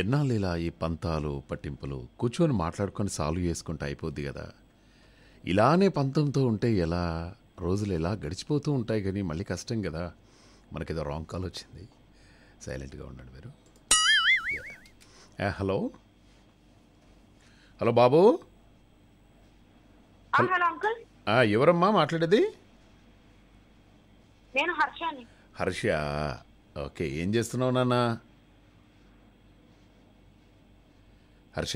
ఎన్నాళ్ళేలా ఈ పంతాలు పట్టింపులు కూర్చొని మాట్లాడుకొని సాల్వ్ చేసుకుంటూ అయిపోద్ది కదా. ఇలానే పంతంతో ఉంటే ఎలా, రోజులు ఎలా గడిచిపోతూ ఉంటాయి. కానీ మళ్ళీ కష్టం కదా. మనకేదో రాంగ్ కాల్ వచ్చింది, సైలెంట్గా ఉన్నాడు మీరు. హలో హలో బాబు, ఎవరమ్మా మాట్లాడేది? హర్ష. ఓకే, ఏం చేస్తున్నావు నాన్న? హర్ష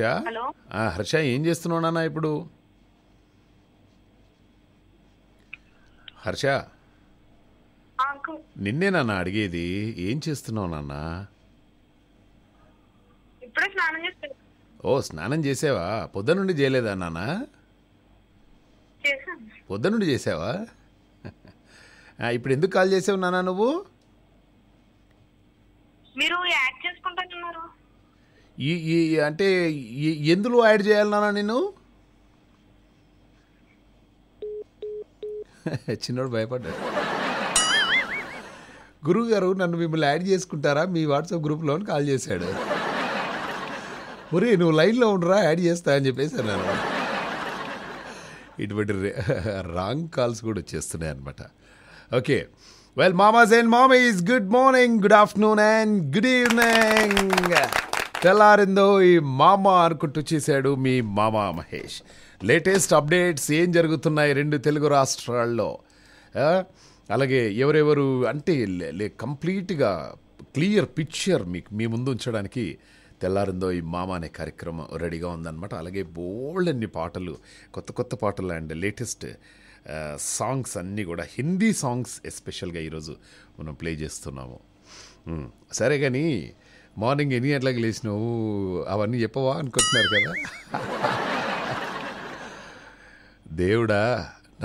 హర్ష ఏం చేస్తున్నావు నాన్న ఇప్పుడు? హర్ష, నిన్నే నాన్న అడిగేది, ఏం చేస్తున్నావు నాన్న? ఓ, స్నానం చేసావా? పొద్దునుండి చేయలేదా నాన్న? పొద్దునుండి చేసావా? ఇప్పుడు ఎందుకు కాల్ చేసావు నాన్న నువ్వు? అంటే ఎందులో యాడ్ చేయాలి నాన్న నేను? చిన్నోడు భయపడ్డాడు. గురువు గారు నన్ను మిమ్మల్ని యాడ్ చేసుకుంటారా మీ వాట్సాప్ గ్రూప్లో అని కాల్ చేశాడు. మరి నువ్వు లైన్లో ఉండరా, యాడ్ చేస్తా అని చెప్పేసాను నేను. ఇటువంటి రాంగ్ కాల్స్ కూడా వచ్చేస్తున్నాయి అనమాట. Okay, well మామాస్ and mummies, good morning, good afternoon and good evening. తెల్లారిందో ఈ మామ అనుకుంటూ చేశాడు మీ మామ మహేష్. లేటెస్ట్ అప్డేట్స్ ఏం జరుగుతున్నాయి రెండు తెలుగు రాష్ట్రాల్లో, అలాగే ఎవరెవరు అంటే కంప్లీట్గా క్లియర్ పిక్చర్ మీకు మీ ముందు ఉంచడానికి తెల్లారిందో ఈ మామ అనే కార్యక్రమం రెడీగా ఉందన్నమాట. అలాగే బోల్డ్ అన్ని పాటలు, కొత్త కొత్త పాటలు అండ్ లేటెస్ట్ సాంగ్స్ అన్నీ కూడా, హిందీ సాంగ్స్ ఎస్పెషల్గా ఈరోజు మనం ప్లే చేస్తున్నాము. సరే, కానీ మార్నింగ్ ఎన్ని గంటలకు లేచినావు అవన్నీ చెప్పవా అనుకుంటున్నారు కదా. దేవుడా,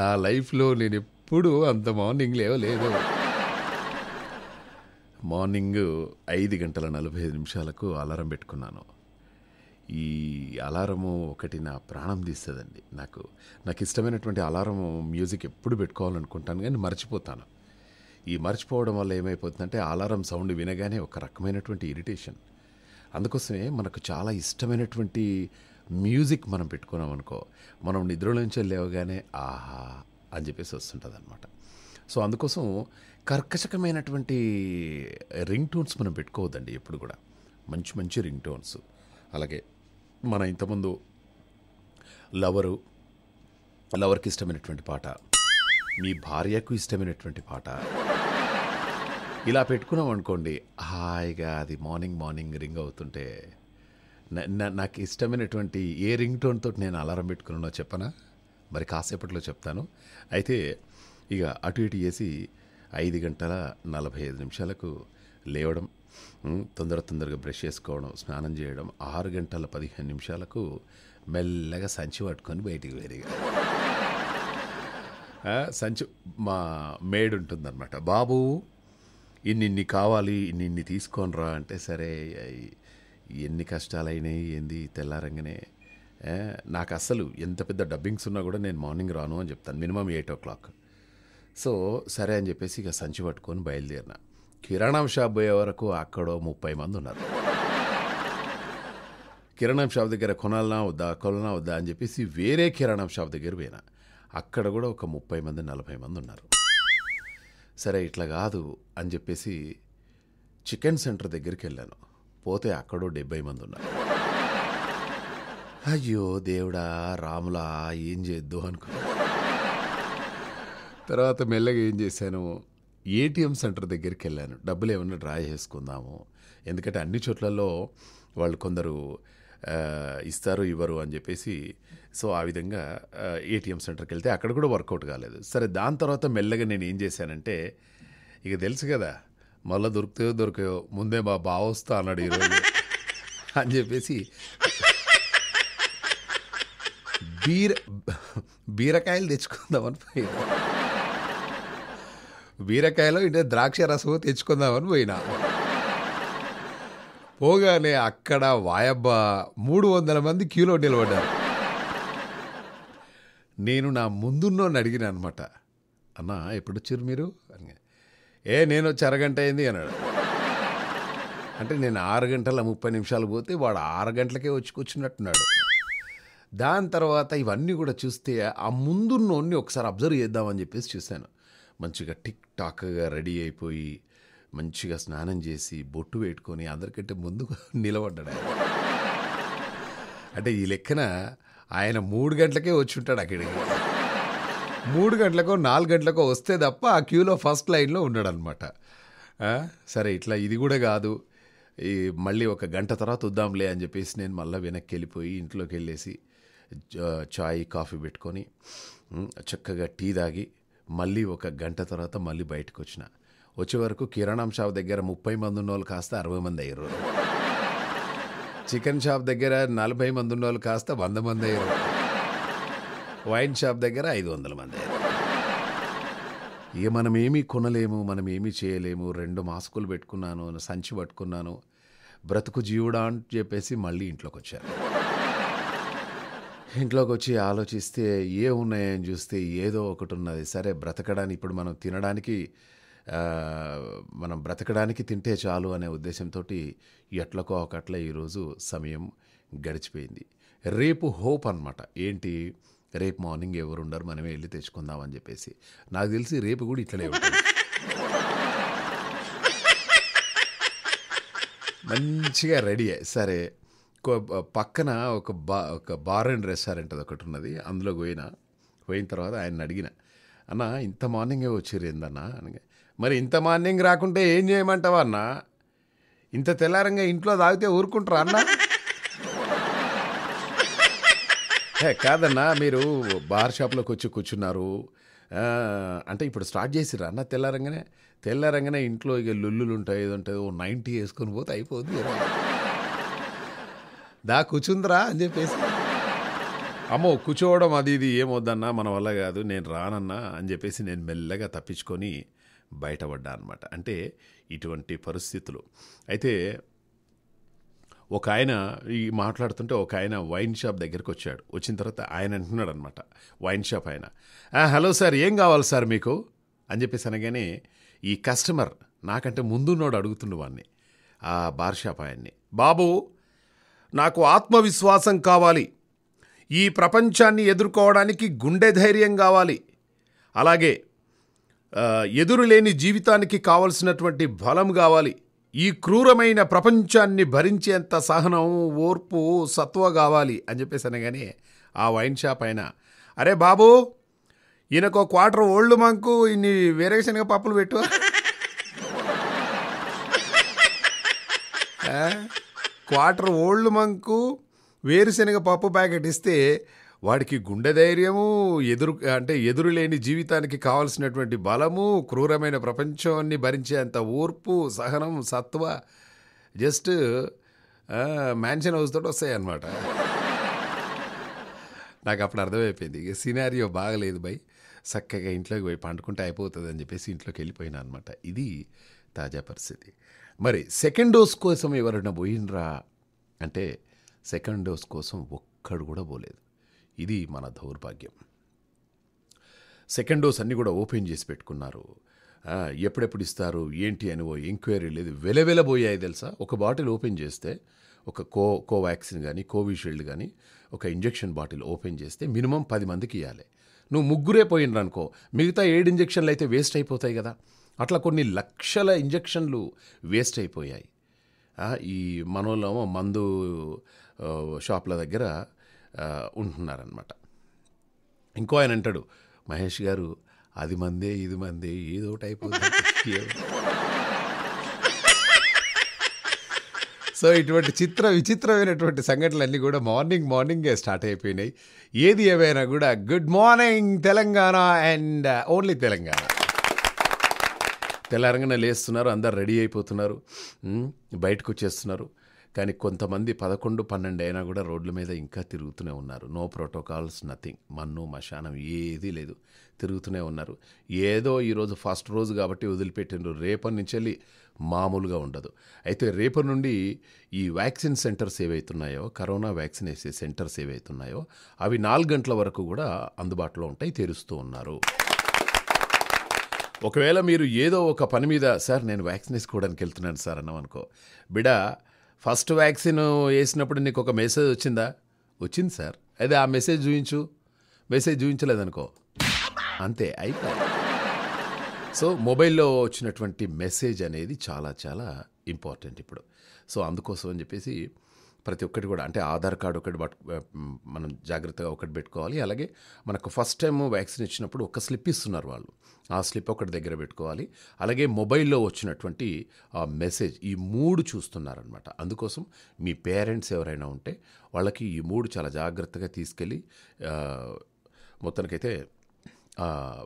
నా లైఫ్లో నేను ఎప్పుడు అంత మార్నింగ్ లేవలేదు. మార్నింగ్ 5:45 అలారం పెట్టుకున్నాను. ఈ అలారము ఒకటి నా ప్రాణం తీస్తుందండి. నాకు ఇష్టమైనటువంటి అలారము మ్యూజిక్ ఎప్పుడు పెట్టుకోవాలనుకుంటాను, కానీ మర్చిపోతాను. ఈ మర్చిపోవడం వల్ల ఏమైపోతుందంటే అలారం సౌండ్ వినగానే ఒక రకమైనటువంటి ఇరిటేషన్. అందుకోసమే మనకు చాలా ఇష్టమైనటువంటి మ్యూజిక్ మనం పెట్టుకున్నాం అనుకో, మనం నిద్రలోంచి లేవగానే ఆహా అని చెప్పేసి వస్తుంటుంది అనమాట. సో అందుకోసం కర్కశకమైనటువంటి రింగ్ టోన్స్ మనం పెట్టుకోవద్దండి ఎప్పుడు కూడా. మంచి మంచి రింగ్ టోన్స్, అలాగే మన ఇంతకుముందు లవర్కి ఇష్టమైనటువంటి పాట, మీ భార్యకు ఇష్టమైనటువంటి పాట ఇలా పెట్టుకున్నాం అనుకోండి, హాయిగా అది మార్నింగ్ మార్నింగ్ రింగ్ అవుతుంటే. నాకు ఇష్టమైనటువంటి ఏ రింగ్ టోన్తో నేను అలారం పెట్టుకున్నానో చెప్పనా? మరి కాసేపట్లో చెప్తాను. అయితే ఇక అటు ఇటు చేసి 5:45 లేవడం, తొందరగా బ్రష్ చేసుకోవడం, స్నానం చేయడం, 6:15 మెల్లగా సంచి పట్టుకొని బయటికి వెళ్ళిగా. సంచి మా మేడ్ ఉంటుందన్నమాట. బాబు ఇన్నిన్ని కావాలి, ఇన్నిన్ని తీసుకోనరా అంటే, సరే ఎన్ని కష్టాలైనాయి ఏంది తెల్లారంగానే. నాకు అస్సలు ఎంత పెద్ద డబ్బింగ్స్ ఉన్నా కూడా నేను మార్నింగ్ రాను అని చెప్తాను, మినిమం 8 o'clock. సో సరే అని చెప్పేసి ఇక సంచి పట్టుకొని బయలుదేరిన. కిరాణా షాప్ పోయే వరకు అక్కడో 30 ఉన్నారు. కిరాణా షాప్ దగ్గర కొనాలనా వద్దా అని చెప్పేసి వేరే కిరాణా షాప్ దగ్గర పోయినా, అక్కడ కూడా ఒక 30-40 ఉన్నారు. సరే ఇట్లా కాదు అని చెప్పేసి చికెన్ సెంటర్ దగ్గరికి వెళ్ళాను. పోతే అక్కడో 70 ఉన్నారు. అయ్యో దేవుడా రాములా, ఏం చేద్దు అనుకున్నాను. తర్వాత మెల్లగా ఏం చేశాను, ఏటీఎం సెంటర్ దగ్గరికి వెళ్ళాను, డబ్బులు ఏమన్నా డ్రా చేసుకుందాము. ఎందుకంటే అన్ని చోట్లలో వాళ్ళు కొందరు ఇస్తారు ఇవ్వరు అని చెప్పేసి, సో ఆ విధంగా ఏటీఎం సెంటర్కి వెళ్తే అక్కడ కూడా వర్కౌట్ కాలేదు. సరే, దాని తర్వాత మెల్లగా నేను ఏం చేశానంటే, ఇక తెలుసు కదా మళ్ళీ దొరికాయో ముందే మా బావ వస్తా అన్నాడు ఈరోజు అని చెప్పేసి బీరకాయలు తెచ్చుకుందామని పోయినా. బీరకాయలో ఇంటే ద్రాక్ష రసము తెచ్చుకుందామని పోయినా. పోగానే అక్కడ వాయబ్బ 300 క్యూలో నిలబడ్డారు. నేను నా ముందున్నోని అడిగిన అనమాట, అన్నా ఎప్పుడు వచ్చారు మీరు అని. నేను వచ్చి అరగంట అయింది అన్నాడు. అంటే నేను 6 గంటల 30 నిమిషాలు పోతే వాడు 6 గంటలకే వచ్చి కూర్చున్నట్టున్నాడు. దాని తర్వాత ఇవన్నీ కూడా చూస్తే ఆ ముందున్నోడిని ఒకసారి అబ్జర్వ్ చేద్దామని చెప్పేసి చూశాను. మంచిగా టిక్ టాక్గా రెడీ అయిపోయి మంచిగా స్నానం చేసి బొట్టు పెట్టుకొని అందరికంటే ముందు నిలబడ్డాడు. అంటే ఈ లెక్కన ఆయన 3 గంటలకే వచ్చి ఉంటాడు అక్కడికి. 3 గంటలకో 4 గంటలకో వస్తే తప్ప ఆ క్యూలో ఫస్ట్ లైన్లో ఉన్నాడు అనమాట. సరే ఇట్లా ఇది కూడా కాదు, ఈ మళ్ళీ 1 గంట తర్వాత వద్దాంలే అని చెప్పేసి నేను మళ్ళీ వెనక్కి వెళ్ళిపోయి ఇంట్లోకి వెళ్ళేసి చాయ్ కాఫీ పెట్టుకొని చక్కగా టీ తాగి మళ్ళీ 1 గంట తర్వాత మళ్ళీ బయటకు వచ్చిన. వచ్చే వరకు కిరాణం షాప్ దగ్గర 30 మంది ఉన్న వాళ్ళు కాస్త 60 మంది అయ్యారు. చికెన్ షాప్ దగ్గర 40 మంది ఉన్న వాళ్ళు కాస్త 100 మంది అయ్యారు. వైన్ షాప్ దగ్గర 500 మంది అయ్యారు. ఇక మనం ఏమీ కొనలేము, మనం ఏమీ చేయలేము. 2 మాస్కులు పెట్టుకున్నాను, సంచి పట్టుకున్నాను, బ్రతుకు జీవుడా అని చెప్పేసి మళ్ళీ ఇంట్లోకి వచ్చాను. ఇంట్లోకి వచ్చి ఆలోచిస్తే ఏమున్నాయని చూస్తే ఏదో ఒకటి ఉన్నది. సరే బ్రతకడానికి ఇప్పుడు మనం తినడానికి తింటే చాలు అనే ఉద్దేశంతో ఎట్లకో ఒకట్ల ఈరోజు సమయం గడిచిపోయింది. రేపు హోప్ అనమాట. ఏంటి, రేపు మార్నింగ్ ఎవరు ఉండరు, మనమే వెళ్ళి తెచ్చుకుందామని చెప్పేసి. నాకు తెలిసి రేపు కూడా ఇట్లనే ఉంటుంది. మంచిగా రెడీ అయ్యి సరే పక్కన ఒక బార్ అండ్ రెస్టారెంట్ అది ఒకటి ఉన్నది. అందులో పోయిన తర్వాత ఆయన అడిగిన, అన్న ఇంత మార్నింగే వచ్చారు ఏందన్నా అనగా, మరి ఇంత మార్నింగ్ రాకుంటే ఏం చేయమంటావా అన్న, ఇంత తెల్లారంగా ఇంట్లో తాగితే ఊరుకుంటారా అన్న, కాదన్నా మీరు బార్ షాప్లోకి వచ్చి కూర్చున్నారు అంటే ఇప్పుడు స్టార్ట్ చేసిరా అన్న, తెల్లారంగానే ఇంట్లో ఇక లుల్లులు ఉంటాయి ఏదో ఉంటుంది, 90 వేసుకొని పోతే అయిపోద్ది దా కూర్చుందిరా అని చెప్పేసి. అమ్మో కూర్చోవడం అది ఇది ఏమొద్దన్నా మన వల్ల కాదు, నేను రానన్నా అని చెప్పేసి నేను మెల్లగా తప్పించుకొని బయటపడ్డా అనమాట. అంటే ఇటువంటి పరిస్థితులు. అయితే ఒక ఆయన ఈ మాట్లాడుతుంటే ఒక ఆయన వైన్ షాప్ దగ్గరికి వచ్చాడు. వచ్చిన తర్వాత ఆయన అంటున్నాడు అనమాట, వైన్ షాప్ ఆయన, హలో సార్ ఏం కావాలి సార్ మీకు అని చెప్పేసి అనగానే ఈ కస్టమర్ నాకంటే ముందున్నోడు అడుగుతున్న వాడిని, ఆ బార్ షాప్ ఆయన్ని, బాబు నాకు ఆత్మవిశ్వాసం కావాలి, ఈ ప్రపంచాన్ని ఎదుర్కోవడానికి గుండె ధైర్యం కావాలి, అలాగే ఎదురులేని జీవితానికి కావలసినటువంటి బలం కావాలి, ఈ క్రూరమైన ప్రపంచాన్ని భరించేంత సహనం ఓర్పు సత్వ కావాలి అని చెప్పేసి అనగానే ఆ వైన్ షాప్ ఆయన, అరే బాబు ఈయనకు 1/4 ఓల్డ్ మంకు ఇన్ని వేరేషన్గా పప్పులు పెట్టు, క్వార్టర్ ఓల్డ్ మంకు వేరుశనగ పప్పు ప్యాకెట్ ఇస్తే వాడికి గుండె ధైర్యము, ఎదురులేని జీవితానికి కావాల్సినటువంటి బలము, క్రూరమైన ప్రపంచాన్ని భరించేంత ఓర్పు సహనం సత్వ జస్ట్ మ్యాన్షన్ హౌస్ తోటి వస్తాయి అన్నమాట. నాకు అప్పుడు అర్థమైపోయింది ఇక సినారియో బాగలేదు భయ్, చక్కగా ఇంట్లోకి పోయి పండుకుంటే అయిపోతుంది అని చెప్పేసి ఇంట్లోకి వెళ్ళిపోయినా అనమాట. ఇది తాజా పరిస్థితి. మరి సెకండ్ డోస్ కోసం ఎవరైనా పోయినరా అంటే సెకండ్ డోస్ కోసం ఒక్కడు కూడా పోలేదు. ఇది మన దౌర్భాగ్యం. సెకండ్ డోస్ అన్నీ కూడా ఓపెన్ చేసి పెట్టుకున్నారు, ఎప్పుడెప్పుడు ఇస్తారు ఏంటి అని ఓ ఎంక్వైరీ లేదు, వెలవెలబోయాయి తెలుసా. ఒక బాటిల్ ఓపెన్ చేస్తే ఒక కోవాక్సిన్ కానీ కోవిషీల్డ్ కానీ ఒక ఇంజెక్షన్ బాటిల్ ఓపెన్ చేస్తే మినిమం 10 మందికి ఇవ్వాలి. నువ్వు 3 పోయినరు అనుకో మిగతా 7 ఇంజెక్షన్లు అయితే వేస్ట్ అయిపోతాయి కదా. అట్లా కొన్ని లక్షల ఇంజెక్షన్లు వేస్ట్ అయిపోయాయి. ఈ మనోళ్ళేమో మందు షాప్ల దగ్గర ఉంటున్నారనమాట. ఇంకో ఆయన అంటాడు, మహేష్ గారు 10 మందే 5 మందే ఏదో ఒకటి అయిపోతుంది. సో ఇటువంటి విచిత్రమైనటువంటి సంఘటనలన్నీ కూడా మార్నింగే స్టార్ట్ అయిపోయినాయి. ఏది ఏమైనా కూడా good morning Telangana and only Telangana. తెల్లారంగానే లేస్తున్నారు, అందరు రెడీ అయిపోతున్నారు, బయటకు వచ్చేస్తున్నారు. కానీ కొంతమంది 11, 12 అయినా కూడా రోడ్ల మీద ఇంకా తిరుగుతూనే ఉన్నారు. నో ప్రోటోకాల్స్, నథింగ్, మన్ను మశానం ఏదీ లేదు, తిరుగుతూనే ఉన్నారు. ఏదో ఈరోజు ఫస్ట్ రోజు కాబట్టి వదిలిపెట్టిండ్రు, రేపటి నుంచి వెళ్ళి మామూలుగా ఉండదు. అయితే రేపటి నుండి ఈ వ్యాక్సిన్ సెంటర్స్ ఏవైతున్నాయో, కరోనా వ్యాక్సిన్ వేసే సెంటర్స్ ఏవైతున్నాయో అవి 4 గంటల వరకు కూడా అందుబాటులో ఉంటాయి, తెరుస్తూ ఉన్నారు. ఒకవేళ మీరు ఏదో ఒక పని మీద సార్ నేను వ్యాక్సిన్ వేసుకోవడానికి వెళ్తున్నాను సార్ అన్నామనుకో, బిడా ఫస్ట్ వ్యాక్సిన్ వేసినప్పుడు నీకు ఒక మెసేజ్ వచ్చిందా? వచ్చింది సార్, అదే ఆ మెసేజ్ చూపించు. మెసేజ్ చూపించలేదనుకో అంతే అయిపోయింది. సో మొబైల్లో వచ్చినటువంటి మెసేజ్ అనేది చాలా చాలా ఇంపార్టెంట్ ఇప్పుడు. సో అందుకోసం అని చెప్పేసి ప్రతి ఒక్కటి కూడా అంటే ఆధార్ కార్డు ఒకటి మనం జాగ్రత్తగా ఒకటి పెట్టుకోవాలి. అలాగే మనకు ఫస్ట్ టైం వ్యాక్సిన్ ఇచ్చినప్పుడు ఒక స్లిప్ ఇస్తున్నారు వాళ్ళు, ఆ స్లిప్ ఒకటి దగ్గర పెట్టుకోవాలి. అలాగే మొబైల్లో వచ్చినటువంటి మెసేజ్, ఈ మూడు చూస్తున్నారనమాట. అందుకోసం మీ పేరెంట్స్ ఎవరైనా ఉంటే వాళ్ళకి ఈ మూడు చాలా జాగ్రత్తగా తీసుకెళ్ళి మొత్తానికైతే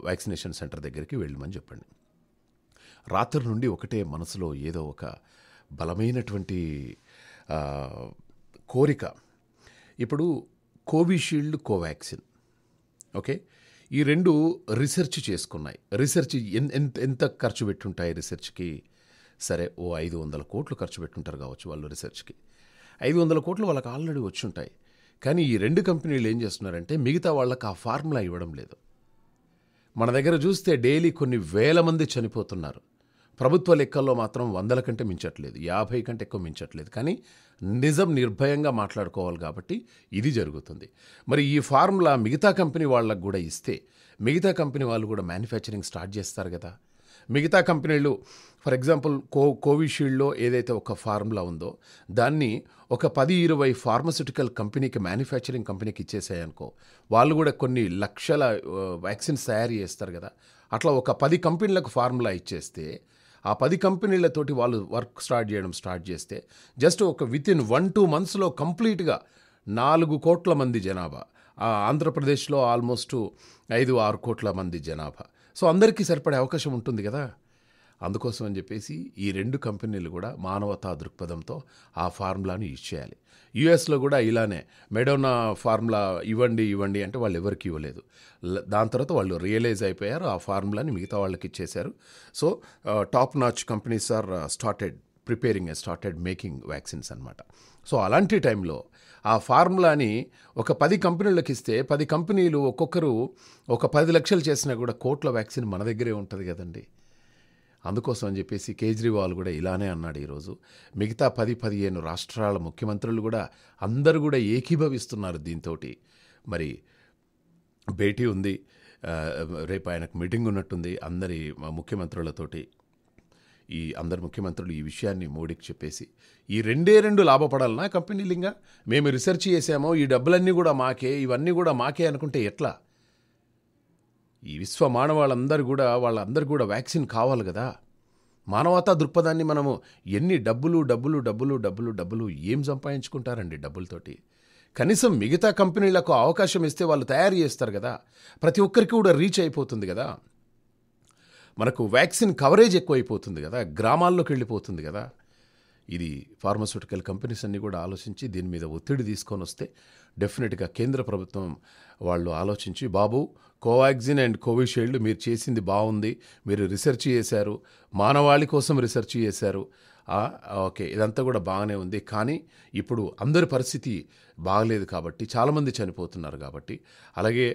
వ్యాక్సినేషన్ సెంటర్ దగ్గరికి వెళ్ళమని చెప్పండి. రాత్రి నుండి ఒకటే మనసులో ఏదో ఒక బలమైనటువంటి కోరిక. ఇప్పుడు కోవిషీల్డ్, కోవాక్సిన్, ఓకే, ఈ రెండు రీసెర్చ్ చేసుకున్నాయి. రీసెర్చ్ ఎంత ఖర్చు పెట్టుంటాయి రీసెర్చ్కి? సరే ఓ 500 కోట్లు ఖర్చు పెట్టుంటారు కావచ్చు వాళ్ళు రీసెర్చ్కి. 500 కోట్లు వాళ్ళకి ఆల్రెడీ వచ్చి ఉంటాయి. కానీ ఈ రెండు కంపెనీలు ఏం చేస్తున్నారంటే మిగతా వాళ్ళకి ఆ ఫార్ములా ఇవ్వడం లేదు. మన దగ్గర చూస్తే డైలీ కొన్ని వేల మంది చనిపోతున్నారు. ప్రభుత్వ లెక్కల్లో మాత్రం 100 కంటే మించట్లేదు, 50 కంటే ఎక్కువ మించట్లేదు. కానీ నిజం నిర్భయంగా మాట్లాడుకోవాలి కాబట్టి ఇది జరుగుతుంది. మరి ఈ ఫార్ములా మిగతా కంపెనీ వాళ్ళకు కూడా ఇస్తే మిగతా కంపెనీ వాళ్ళు కూడా మ్యానుఫ్యాక్చరింగ్ స్టార్ట్ చేస్తారు కదా. మిగతా కంపెనీలు ఫర్ ఎగ్జాంపుల్ కోవిషీల్డ్లో ఏదైతే ఒక ఫార్ములా ఉందో దాన్ని ఒక 10-20 ఫార్మస్యూటికల్ కంపెనీకి, మ్యానుఫ్యాక్చరింగ్ కంపెనీకి ఇచ్చేసాయనుకో, వాళ్ళు కూడా కొన్ని లక్షల వ్యాక్సిన్స్ తయారు చేస్తారు కదా. అట్లా ఒక 10 కంపెనీలకు ఫార్ములా ఇచ్చేస్తే ఆ 10 కంపెనీలతోటి వాళ్ళు వర్క్ స్టార్ట్ చేయడం స్టార్ట్ చేస్తే జస్ట్ ఒక వితిన్ 1-2 మంత్స్లో కంప్లీట్గా 4 కోట్ల మంది జనాభా, ఆంధ్రప్రదేశ్లో ఆల్మోస్ట్ 5-6 కోట్ల మంది జనాభా, సో అందరికీ సరిపడే అవకాశం ఉంటుంది కదా. అందుకోసం అని చెప్పేసి ఈ రెండు కంపెనీలు కూడా మానవతా దృక్పథంతో ఆ ఫార్ములాను యూజ్ చేయాలి. యూఎస్లో కూడా ఇలానే మెడోనా ఫార్ములా ఇవ్వండి ఇవ్వండి అంటే వాళ్ళు ఎవరికి ఇవ్వలేదు. దాని తర్వాత వాళ్ళు రియలైజ్ అయిపోయారు, ఆ ఫార్ములాని మిగతా వాళ్ళకి ఇచ్చేశారు. So top notch companies are started preparing and started making vaccines అనమాట. సో అలాంటి టైంలో ఆ ఫార్ములాని ఒక 10 కంపెనీలకు ఇస్తే 10 కంపెనీలు ఒక్కొక్కరు ఒక 10 లక్షలు చేసినా కూడా కోట్ల వ్యాక్సిన్ మన దగ్గరే ఉంటుంది కదండి. అందుకోసం అని చెప్పేసి కేజ్రీవాల్ కూడా ఇలానే అన్నాడు ఈరోజు. మిగతా 10-15 రాష్ట్రాల ముఖ్యమంత్రులు కూడా అందరూ కూడా ఏకీభవిస్తున్నారు దీంతో. మరి భేటీ ఉంది, రేపు ఆయనకు మీటింగ్ ఉన్నట్టుంది అందరి ముఖ్యమంత్రులతోటి. ఈ అందరు ముఖ్యమంత్రులు ఈ విషయాన్ని మోడీకి చెప్పేసి ఈ 2 లాభపడాలన్నా కంపెనీలు, ఇంకా మేము రీసెర్చ్ చేసామో ఈ డబ్బులన్నీ కూడా మాకే, ఇవన్నీ కూడా మాకే అనుకుంటే ఎట్లా? ఈ విశ్వ మానవాళ్ళందరూ కూడా వాళ్ళందరూ కూడా వ్యాక్సిన్ కావాలి కదా. మానవతా దృక్పథాన్ని మనము ఎన్ని డబ్బులు ఏం సంపాదించుకుంటారండి డబ్బులతోటి? కనీసం మిగతా కంపెనీలకు అవకాశం ఇస్తే వాళ్ళు తయారు చేస్తారు కదా, ప్రతి ఒక్కరికి కూడా రీచ్ అయిపోతుంది కదా, మనకు వ్యాక్సిన్ కవరేజ్ ఎక్కువైపోతుంది కదా, గ్రామాల్లోకి వెళ్ళిపోతుంది కదా. ఇది ఫార్మాస్యూటికల్ కంపెనీస్ అన్నీ కూడా ఆలోచించి దీని మీద ఒత్తిడి తీసుకొని వస్తే డెఫినెట్గా కేంద్ర ప్రభుత్వం వాళ్ళు ఆలోచించి, బాబు కోవాక్సిన్ అండ్ కోవిషీల్డ్ మీరు చేసింది బాగుంది, మీరు రీసెర్చ్ చేశారు, మానవాళి కోసం రీసెర్చ్ చేశారు, ఓకే ఇదంతా కూడా బాగానే ఉంది. కానీ ఇప్పుడు అందరి పరిస్థితి బాగలేదు కాబట్టి, చాలామంది చనిపోతున్నారు కాబట్టి, అలాగే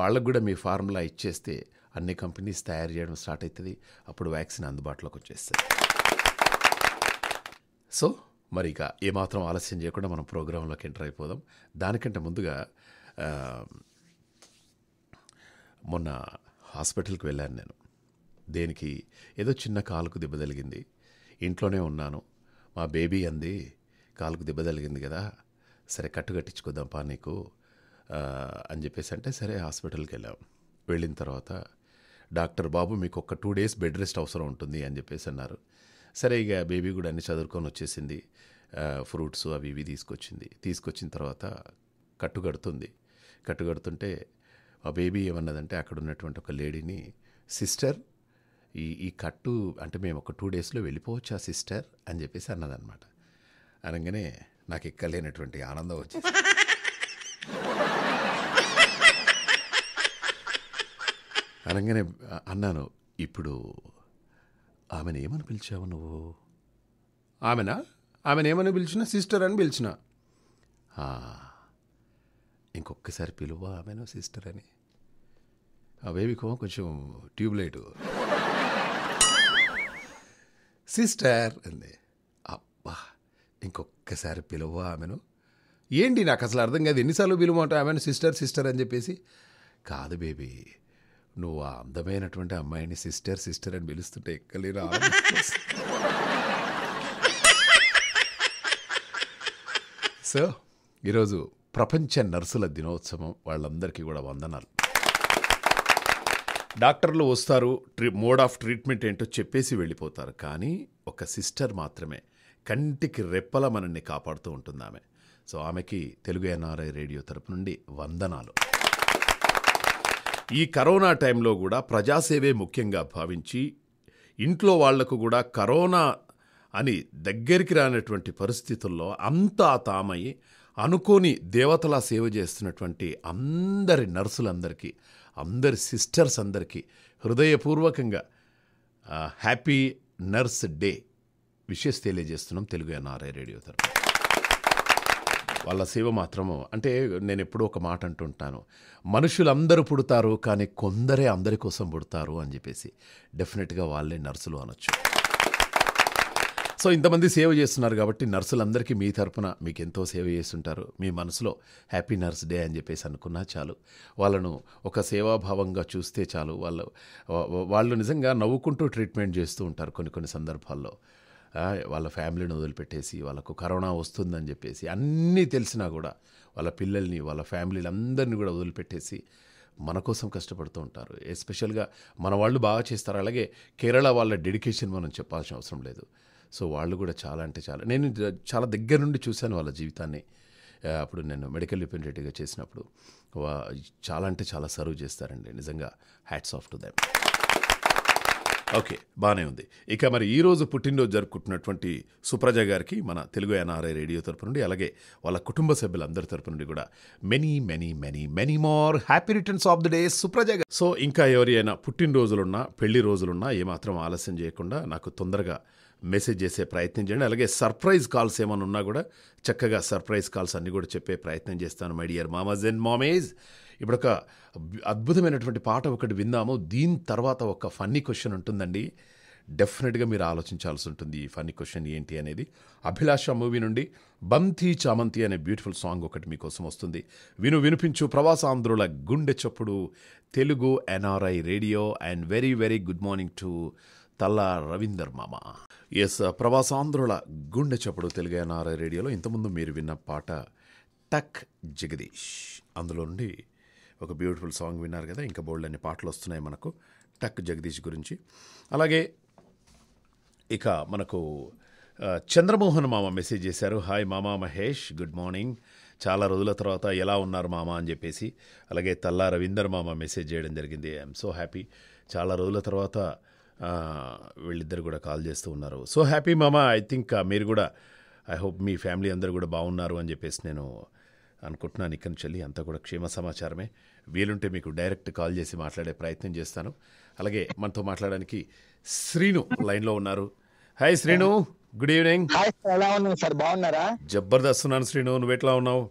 వాళ్ళకు కూడా మీ ఫార్ములా ఇచ్చేస్తే అన్ని కంపెనీస్ తయారు చేయడం స్టార్ట్ అవుతుంది, అప్పుడు వ్యాక్సిన్ అందుబాటులోకి వచ్చేస్తుంది. సో మరి ఇక ఏమాత్రం ఆలస్యం చేయకుండా మనం ప్రోగ్రాంలోకి ఎంటర్ అయిపోదాం. దానికంటే ముందుగా మొన్న హాస్పిటల్కి వెళ్ళాను నేను. దేనికి? ఏదో చిన్న కాలుకు దెబ్బ తగిలింది, ఇంట్లోనే ఉన్నాను. మా బేబీ అంది, కాలుకు దెబ్బ తగిలింది కదా, సరే కట్టు కట్టించుకుందాం పా నీకు అని చెప్పేసి అంటే సరే హాస్పిటల్కి వెళ్ళాం. వెళ్ళిన తర్వాత డాక్టర్ బాబు మీకు ఒక 2 days బెడ్ రెస్ట్ అవసరం ఉంటుంది అని చెప్పేసి అన్నారు. సరే ఇక బేబీ కూడా అన్నీ చదువుకొని వచ్చేసింది, ఫ్రూట్స్ అవి ఇవి తీసుకొచ్చింది. తీసుకొచ్చిన తర్వాత కట్టుకడుతుంది. కట్టుకడుతుంటే ఆ బేబీ ఏమన్నదంటే అక్కడ ఉన్నటువంటి ఒక లేడీని, సిస్టర్ ఈ కట్టు అంటే మేము ఒక 2 daysలో వెళ్ళిపోవచ్చు ఆ సిస్టర్ అని చెప్పేసి అన్నదనమాట. అనగానే నాకు ఎక్కలేనటువంటి ఆనందం వచ్చింది. అనగానే అన్నాను, ఇప్పుడు ఆమెను ఏమని పిలిచావు నువ్వు? ఆమెను ఏమని పిలిచినా సిస్టర్ అని పిలిచినా. ఇంకొకసారి పిలువా ఆమెను సిస్టర్ అని. ఆ బేబీకో కొంచెం ట్యూబ్లైట్ సిస్టర్ అంది. అబ్బా ఇంకొక్కసారి పిలువ ఆమెను. ఏంటి నాకు అసలు అర్థం కాదు, ఎన్నిసార్లు పిలువమంటా ఆమెను సిస్టర్ సిస్టర్ అని చెప్పేసి. కాదు బేబీ, నువ్వు ఆ అందమైనటువంటి అమ్మాయిని సిస్టర్ సిస్టర్ అని పిలుస్తుంటే ఎక్కలేరా. సో ఈరోజు ప్రపంచ నర్సుల దినోత్సవం, వాళ్ళందరికీ కూడా వందనాలు. డాక్టర్లు వస్తారు, మోడ్ ఆఫ్ ట్రీట్మెంట్ ఏంటో చెప్పేసి వెళ్ళిపోతారు, కానీ ఒక సిస్టర్ మాత్రమే కంటికి రెప్పల మనల్ని కాపాడుతూ ఉంటుంది ఆమె. సో ఆమెకి తెలుగు ఎన్ఆర్ఐ రేడియో తరపు నుండి వందనాలు. ఈ కరోనా టైంలో కూడా ప్రజాసేవే ముఖ్యంగా భావించి ఇంట్లో వాళ్లకు కూడా కరోనా అని దగ్గరికి రానటువంటి పరిస్థితుల్లో అంతా తామై అనుకోని దేవతలా సేవ చేస్తున్నటువంటి అందరి నర్సులందరికీ, అందరి సిస్టర్స్ అందరికీ హృదయపూర్వకంగా హ్యాపీ నర్స్ డే విషెస్ తెలియజేస్తున్నాం తెలుగు ఎన్ఆర్ఐ రేడియో తరపున. వాళ్ళ సేవ మాత్రము అంటే నేను ఎప్పుడూ ఒక మాట అంటుంటాను, మనుషులందరూ పుడతారు కానీ కొందరే అందరి కోసం పుడతారు అని చెప్పేసి. డెఫినెట్గా వాళ్ళే నర్సులు అనొచ్చు. సో ఇంతమంది సేవ చేస్తున్నారు కాబట్టి నర్సులందరికీ మీ తరపున మీకు ఎంతో సేవ చేస్తుంటారు. మీ మనసులో హ్యాపీ నర్స్ డే అని చెప్పేసి అనుకున్నా చాలు, వాళ్ళను ఒక సేవాభావంగా చూస్తే చాలు. వాళ్ళు నిజంగా నవ్వుకుంటూ ట్రీట్మెంట్ చేస్తూ ఉంటారు కొన్ని కొన్ని సందర్భాల్లో. వాళ్ళ ఫ్యామిలీని వదిలిపెట్టేసి వాళ్ళకు కరోనా వస్తుందని చెప్పేసి అన్నీ తెలిసినా కూడా వాళ్ళ పిల్లల్ని వాళ్ళ ఫ్యామిలీని అందరినీ కూడా వదిలిపెట్టేసి మన కోసం కష్టపడుతూ ఉంటారు. ఎస్పెషల్గా మన వాళ్ళు బాగా చేస్తారు. అలాగే కేరళ వాళ్ళ డెడికేషన్ మనం చెప్పాల్సిన అవసరం లేదు. సో వాళ్ళు కూడా చాలా అంటే చాలా, నేను చాలా దగ్గర నుండి చూశాను వాళ్ళ జీవితాన్ని. అప్పుడు నేను మెడికల్ రిప్రజెంటేటివ్గా చేసినప్పుడు చాలా అంటే చాలా సర్వ్ చేస్తారండి. నిజంగా hats off to them. Okay, బాగానే ఉంది. ఇక మరి ఈరోజు పుట్టినరోజు జరుపుకుంటున్నటువంటి సుప్రజ గారికి మన తెలుగు ఎన్ఆర్ఐ రేడియో తరపు నుండి, అలాగే వాళ్ళ కుటుంబ సభ్యులందరి తరపు నుండి కూడా many many many many more happy returns of the day Supraja గారు. సో ఇంకా ఎవరైనా పుట్టినరోజులున్నా పెళ్లి రోజులున్నా ఏమాత్రం ఆలస్యం చేయకుండా నాకు తొందరగా మెసేజ్ చేసే ప్రయత్నం చేయండి. అలాగే సర్ప్రైజ్ కాల్స్ ఏమైనా ఉన్నా కూడా చక్కగా సర్ప్రైజ్ కాల్స్ అన్నీ కూడా చెప్పే ప్రయత్నం చేస్తాను. మై డియర్ మామాజ్ అండ్ మామేజ్, ఇప్పుడు ఒక అద్భుతమైనటువంటి పాట ఒకటి విందాము. దీని తర్వాత ఒక ఫన్నీ క్వశ్చన్ ఉంటుందండి, డెఫినెట్గా మీరు ఆలోచించాల్సి ఉంటుంది ఈ ఫన్నీ క్వశ్చన్ ఏంటి అనేది. అభిలాష మూవీ నుండి బంతి చామంతి అనే బ్యూటిఫుల్ సాంగ్ ఒకటి మీకోసం వస్తుంది. వినిపించు ప్రవాసాంధ్రుల గుండె చప్పుడు Telugu NRI radio. And very very good morning to Talla Ravinder మామ. ఎస్, ప్రవాసాంధ్రుల గుండె చప్పుడు తెలుగు ఎన్ఆర్ఐ రేడియోలో ఇంతకుముందు మీరు విన్న పాట టక్ జగదీష్, అందులో నుండి ఒక బ్యూటిఫుల్ సాంగ్ విన్నారు కదా. ఇంకా బోల్డ్ అనే పాటలు వస్తున్నాయి మనకు టక్ జగదీష్ గురించి. అలాగే ఇక మనకు చంద్రమోహన్ మామ మెసేజ్ చేశారు. హాయ్ మామా మహేష్, గుడ్ మార్నింగ్, చాలా రోజుల తర్వాత ఎలా ఉన్నారు మామ అని చెప్పేసి. అలాగే తల్లా రవీందర్ మామ మెసేజ్ చేయడం జరిగింది. ఐఎమ్ సో హ్యాపీ, చాలా రోజుల తర్వాత వీళ్ళిద్దరు కూడా కాల్ చేస్తూ ఉన్నారు. సో హ్యాపీ మామ, ఐ థింక్ మీరు కూడా, ఐ హోప్ మీ ఫ్యామిలీ అందరూ కూడా బాగున్నారు అని చెప్పేసి నేను అనుకుంటున్నాను. ఇక్కడి నుంచి వెళ్ళి అంతా కూడా క్షేమ సమాచారమే. వీలుంటే మీకు డైరెక్ట్ కాల్ చేసి మాట్లాడే ప్రయత్నం చేస్తాను. అలాగే మనతో మాట్లాడడానికి శ్రీను లైన్లో ఉన్నారు. Hi Srinu, good evening. జబర్దస్త్ ఉన్నాను శ్రీను, నువ్వు ఎట్లా ఉన్నావు?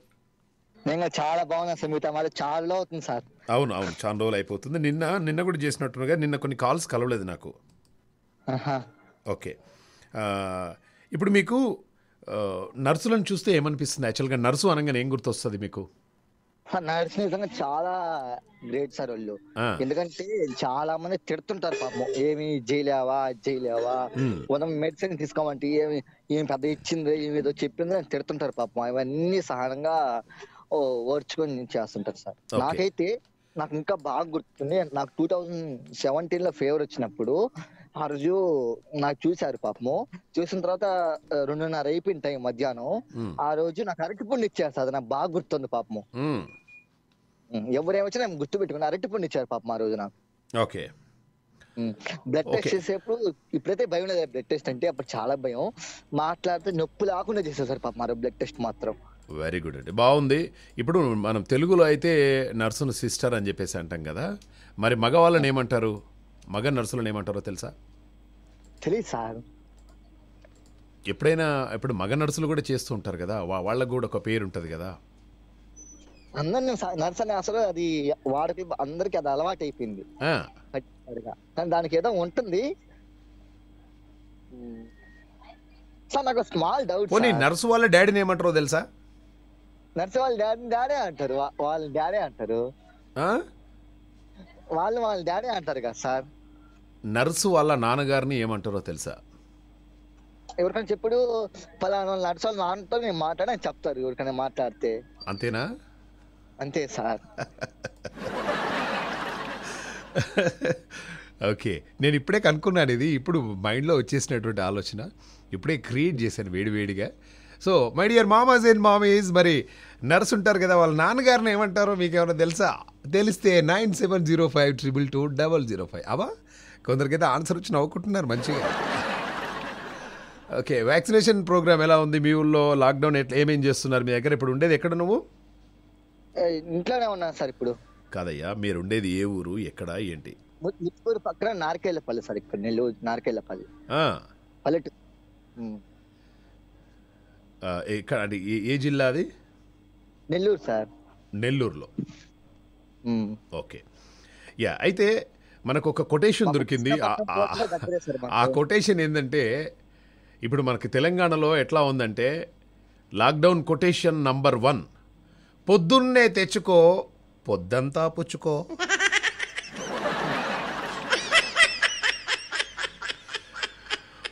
చాలా బాగున్నాను, చాలా రోజులు అవుతుంది సార్. అవును అవును, చాలా రోజులు అయిపోతుంది. నిన్న కూడా చేసినట్టుగా నిన్న కొన్ని కాల్స్ కలవలేదు నాకు. ఓకే, ఇప్పుడు మీకు నర్సులను చూస్తే ఏమనిపిస్తుంది? యాక్చువల్గా నర్సు అనగానే ఏం గుర్తొస్తుంది మీకు? నర్సు నిజంగా చాలా గ్రేట్ సార్ వాళ్ళు. ఎందుకంటే చాలా మంది తిడుతుంటారు పాపం, ఏమి చేయలేవా చేయలేవా, మనం మెడిసిన్ తీసుకోమంటే ఏమి ఏమి పెద్ద ఇచ్చింది ఏమేదో చెప్పింది తిడుతుంటారు పాపం. అవన్నీ సహనంగా ఓర్చుకొని చేస్తుంటారు సార్. నాకైతే నాకు ఇంకా బాగా గుర్తుంది, నాకు 2017లో ఫీవర్ వచ్చినప్పుడు ఆ రోజు నాకు చూశారు పాపము. చూసిన తర్వాత 2:30 అయిపోయిన టైం మధ్యాహ్నం. ఆ రోజు నాకు అరటిపండు ఇచ్చారు సార్, నాకు బాగా గుర్తుంది పాపము. ఎవరేమొచ్చినా నేను గుర్తు పెట్టుకున్నా, అరటిపండు ఇచ్చారు పాపం ఆ రోజు నాకు. ఓకే, బ్లడ్ టెస్ట్ చేసేప్పుడు ఇప్పుడైతే భయం లేదు, బ్లడ్ టెస్ట్ అంటే అప్పుడు చాలా భయం. మాట్లాడితే నొప్పి లేకుండా చేశారు సార్ పాపం ఆ రోజు బ్లడ్ టెస్ట్ మాత్రం. వెరీ గుడ్ అండి, బాగుంది. ఇప్పుడు మనం తెలుగులో అయితే నర్సును సిస్టర్ అని చెప్పేసి అంటాం కదా, మరి మగవాళ్ళని ఏమంటారు? మగ నర్సులను ఏమంటారో తెలుసా? తెలియదు సార్. ఎప్పుడైనా ఇప్పుడు మగ నర్సులు కూడా చేస్తూ ఉంటారు కదా, వాళ్ళకు కూడా ఒక పేరు ఉంటుంది కదా. అందరినీ నర్స్ అనే అసలు అది వాడికి అందరికి అది అలవాటు అయిపోయింది, దానికి ఏదో ఉంటుంది. సార్ నాకు స్మాల్ డౌట్ ఓని నర్స్ వాళ్ళ డాడీని ఏమంటారో తెలుసా? నర్స్ వాళ్ళ డాడీని డాడే అంటారు, వాళ్ళ డాడే అంటారు. ఆ వాళ్ళు వాళ్ళ డాడే అంటారు కదా సార్. నర్స్ వాళ్ళ నాన్నగారిని ఏమంటారో తెలుసా? ఎవరికైనా చెప్పుడు ఫలానా నర్స్ వాళ్ళ నాన్నతో నేను మాట్లాడని చెప్తారు, ఎవరికైనా మాట్లాడితే. అంతేనా? అంతే సార్. ఓకే, నేను ఇప్పుడే కనుక్కున్నాను, ఇది ఇప్పుడు మైండ్లో వచ్చేసినటువంటి ఆలోచన, ఇప్పుడే క్రియేట్ చేశాను వేడివేడిగా. So my dear మామాస్ and mummies, మరి నర్స్ ఉంటారు కదా, వాళ్ళ నాన్నగారిని ఏమంటారో మీకు ఏమైనా తెలుసా? తెలిస్తే 9705222005. అవా కొందరికైతే ఆన్సర్ వచ్చి నవ్వుకుంటున్నారు మంచిగా. ఓకే, వ్యాక్సినేషన్ ప్రోగ్రామ్ ఎలా ఉంది మీ ఊళ్ళో? లాక్డౌన్ ఎట్లా, ఏమేం చేస్తున్నారు? మీ దగ్గర ఇప్పుడు ఉండేది ఎక్కడ నువ్వు? ఇంట్లోనే ఉన్నా సార్. ఇప్పుడు కాదయ్యా, మీరు ఉండేది ఏ ఊరు, ఎక్కడ, ఏంటి? ముత్తుకూరు పక్కన నారకేళ్ళపల్లి సార్. ఇక్కడ నెల్లూరు నారకేళ్ళపల్లి పల్లెటూరు. ఇక్కడ ఏ జిల్లా అది? నెల్లూరు సార్. నెల్లూరులో. Okay, yeah. అయితే మనకు ఒక కొటేషన్ దొరికింది. ఆ కొటేషన్ ఏంటంటే, ఇప్పుడు మనకి తెలంగాణలో ఎట్లా ఉందంటే, లాక్డౌన్ కొటేషన్ నంబర్ 1, పొద్దున్నే తెచ్చుకో పొద్దంతా పుచ్చుకో.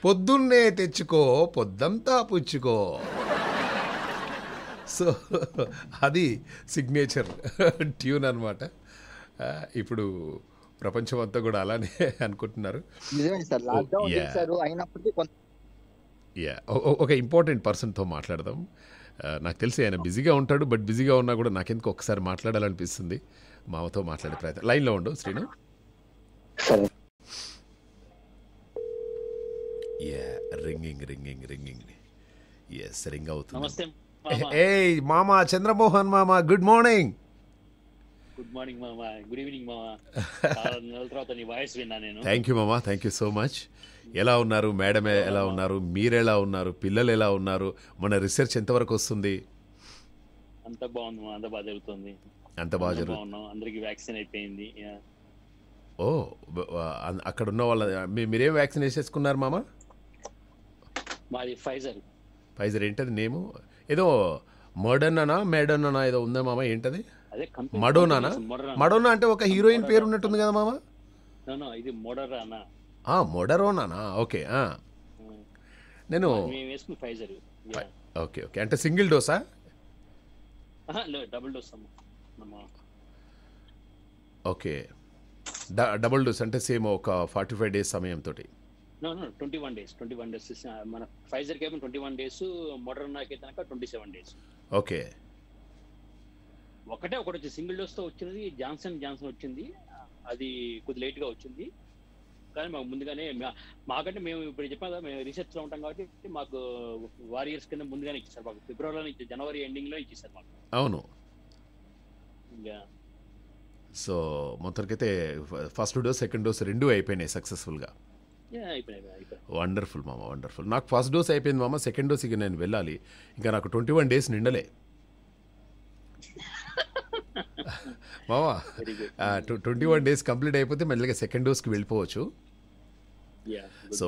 పొద్దున్నే తెచ్చుకో పొద్దంతా పుచ్చుకో. సో అది సిగ్నేచర్ ట్యూన్ అనమాట. ఇప్పుడు ప్రపంచం అంతా కూడా అలానే అనుకుంటున్నారు. యా, ఒక ఇంపార్టెంట్ పర్సన్తో మాట్లాడదాం. నాకు తెలిసి ఆయన బిజీగా ఉంటాడు, బట్ బిజీగా ఉన్నా కూడా నాకెందుకు ఒకసారి మాట్లాడాలనిపిస్తుంది. మామతో మాట్లాడే ప్రయత్నం. లైన్లో ఉండు Srinu. Yeah, ringing ringing ringing. Yes, ring అవుతుంది. ఏ మామా, చంద్రమోహన్ మామా, గుడ్ మార్నింగ్. గుడ్ మార్నింగ్ మామా. గుడ్ ఈవినింగ్ మామా. థ్యాంక్ యూ మామా, థ్యాంక్ యూ సో మచ్. ఎలా ఉన్నారు మేడమే? ఎలా ఉన్నారు మీరెలా ఉన్నారు? పిల్లలు ఎలా ఉన్నారు? మన రీసెర్చ్ ఎంతవరకు వస్తుంది? అంత బాగుంది, అంత బాగా జరుగుతుంది. అంత బాగా జరుగుతుంది, అందరికీ వ్యాక్సిన్ అయిపోయింది. ఓ, అక్కడ ఉన్న వాళ్ళ మీరేం వ్యాక్సిన్ వేసేసుకున్నారు మామా? మాది ఫైజర్. ఫైజర్ ఏంటది నేము? ఏదో మోడర్నానా మేడర్నానా ఏదో ఉందా మామా? ఏంటది? మడోనానా? మడోనా అంటే ఒక హీరోయిన్ పేరు ఉన్నట్టుంది కదా మామా? ఇది మోడర్నా. మోడరోనా? ఓకే. నేను ఓకే ఓకే. అంటే single dosa? Double dose. Okay, double dose అంటే సేమ్ ఒక 45 days సమయంతో. 21 days. మన ఫైజర్ కి 21 days, మోడర్నా కి 27 days. ఓకే. ఒకటి వచ్చి సింగిల్ డోస్ తో వచ్చింది, జాన్సన్ వచ్చింది, అది కొద్ది లేట్ గా వచ్చింది. కానీ మాకు ముందుగానే, మాకంటే మేము ఇప్పుడు చెప్పాను కదా, మేము రీసెర్చ్లో ఉంటాం కాబట్టి మాకు వారియర్స్ కింద ముందుగానే ఇచ్చేసారు. మాకు ఫిబ్రవరిలో ఇచ్చారు, జనవరి ఎండింగ్లో ఇచ్చేసారు మాకు. అవును. సో మొత్తానికైతే ఫస్ట్ డోస్, సెకండ్ డోస్ రెండు అయిపోయినాయి సక్సెస్ఫుల్గా. వండర్ఫుల్ మామ, వండర్ఫుల్. నాకు ఫస్ట్ డోస్ అయిపోయింది మామ, సెకండ్ డోస్ ఇక నేను వెళ్ళాలి. ఇంకా నాకు 21 days నిండలే మామా. 21 days కంప్లీట్ అయిపోతే మళ్ళీ సెకండ్ డోస్కి వెళ్ళిపోవచ్చు. సో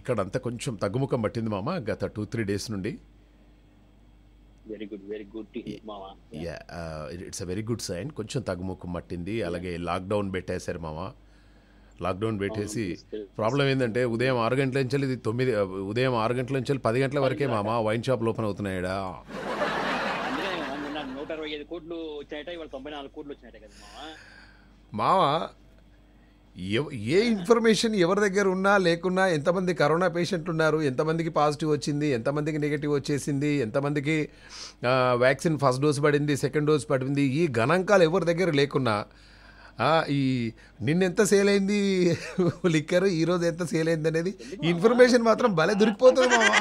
ఇక్కడ అంతా కొంచెం తగ్గుముఖం పట్టింది మామ గత 2-3 days నుండి. Yeah, it's a very good sign. కొంచెం తగ్గుముఖం పట్టింది. అలాగే లాక్డౌన్ పెట్టేశారు మామ. లాక్డౌన్ పెట్టేసి ప్రాబ్లం ఏంటంటే, ఉదయం 6 గంటల నుంచి 9, ఉదయం 6 గంటల నుంచి 10 గంటల వరకే మామ వైన్ షాప్లు ఓపెన్ అవుతున్నాయడా. 125 కోట్లు వచ్చాయట, ఇవాళ 94 కోట్లు వచ్చాయట కదా మామ. ఏ ఇన్ఫర్మేషన్ ఎవరి దగ్గర ఉన్నా లేకున్నా, ఎంతమంది కరోనా పేషెంట్లు ఉన్నారు, ఎంతమందికి పాజిటివ్ వచ్చింది, ఎంతమందికి నెగిటివ్ వచ్చేసింది, ఎంతమందికి వ్యాక్సిన్ ఫస్ట్ డోస్ పడింది, సెకండ్ డోస్ పడింది, ఈ గణాంకాలు ఎవరి దగ్గర లేకున్నా, ఈ నిన్నెంత సేల్ అయింది లిక్కరు, ఈరోజు ఎంత సేల్ అయింది అనేది ఇన్ఫర్మేషన్ మాత్రం భలే దొరికిపోతుంది మామ.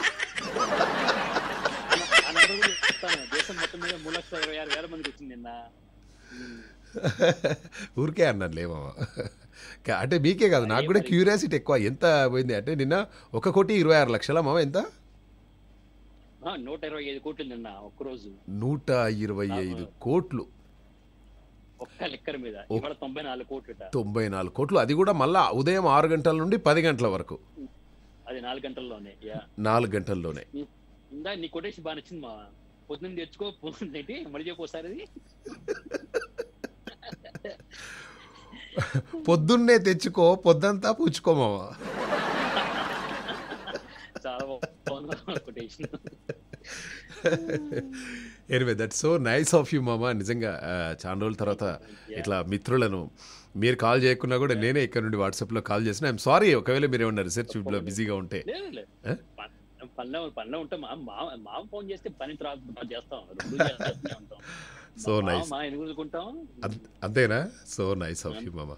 3,26,000 మందికి వచ్చింది నిన్న. ఊరికే అన్నాను లే మామ, అంటే మీకే కాదు నాకు కూడా క్యూరియాసిటీ ఎక్కువ. ఎంత పోయింది అంటే నిన్న 1,26,00,000 మామ. ఎంత? 125 కోట్లు నిన్న ఒక్కరోజు. 125 కోట్లు ఒక్క లిక్కర్ మీద. 94 కోట్లు. అది కూడా మళ్ళా ఉదయం 6 గంటల నుండి 10 గంటల వరకు. అది 4 గంటల్లోనే 4 గంటల్లోనే ఇందా నీ కొటేషన్ బాగా నచ్చింది మావా పొద్దున్న తెచ్చుకో పొందేటి మళ్ళీ చెప్పొసారి అది పొద్దున్నే తెచ్చుకో పొద్దంతా పూచుకో మావా చాలా బాగుంది quotation anyway that's so nice of you మామా నిజంగా చాలా రోజుల తర్వాత ఇట్లా మిత్రులను మీరు కాల్ చేయకున్నా కూడా నేనే ఇక్కడ నుండి వాట్సాప్ లో కాల్ చేసిన ఐఎమ్ సారీ ఒకవేళ మీరు ఏమన్నా రీసెర్చ్ లో బిజీగా ఉంటే పనిలో ఉంటాం మామ ఫోన్ చేస్తే పని తర్వాత చేస్తాం సో నైస్ అంతేనా సో నైస్ ఆఫ్ యు మామా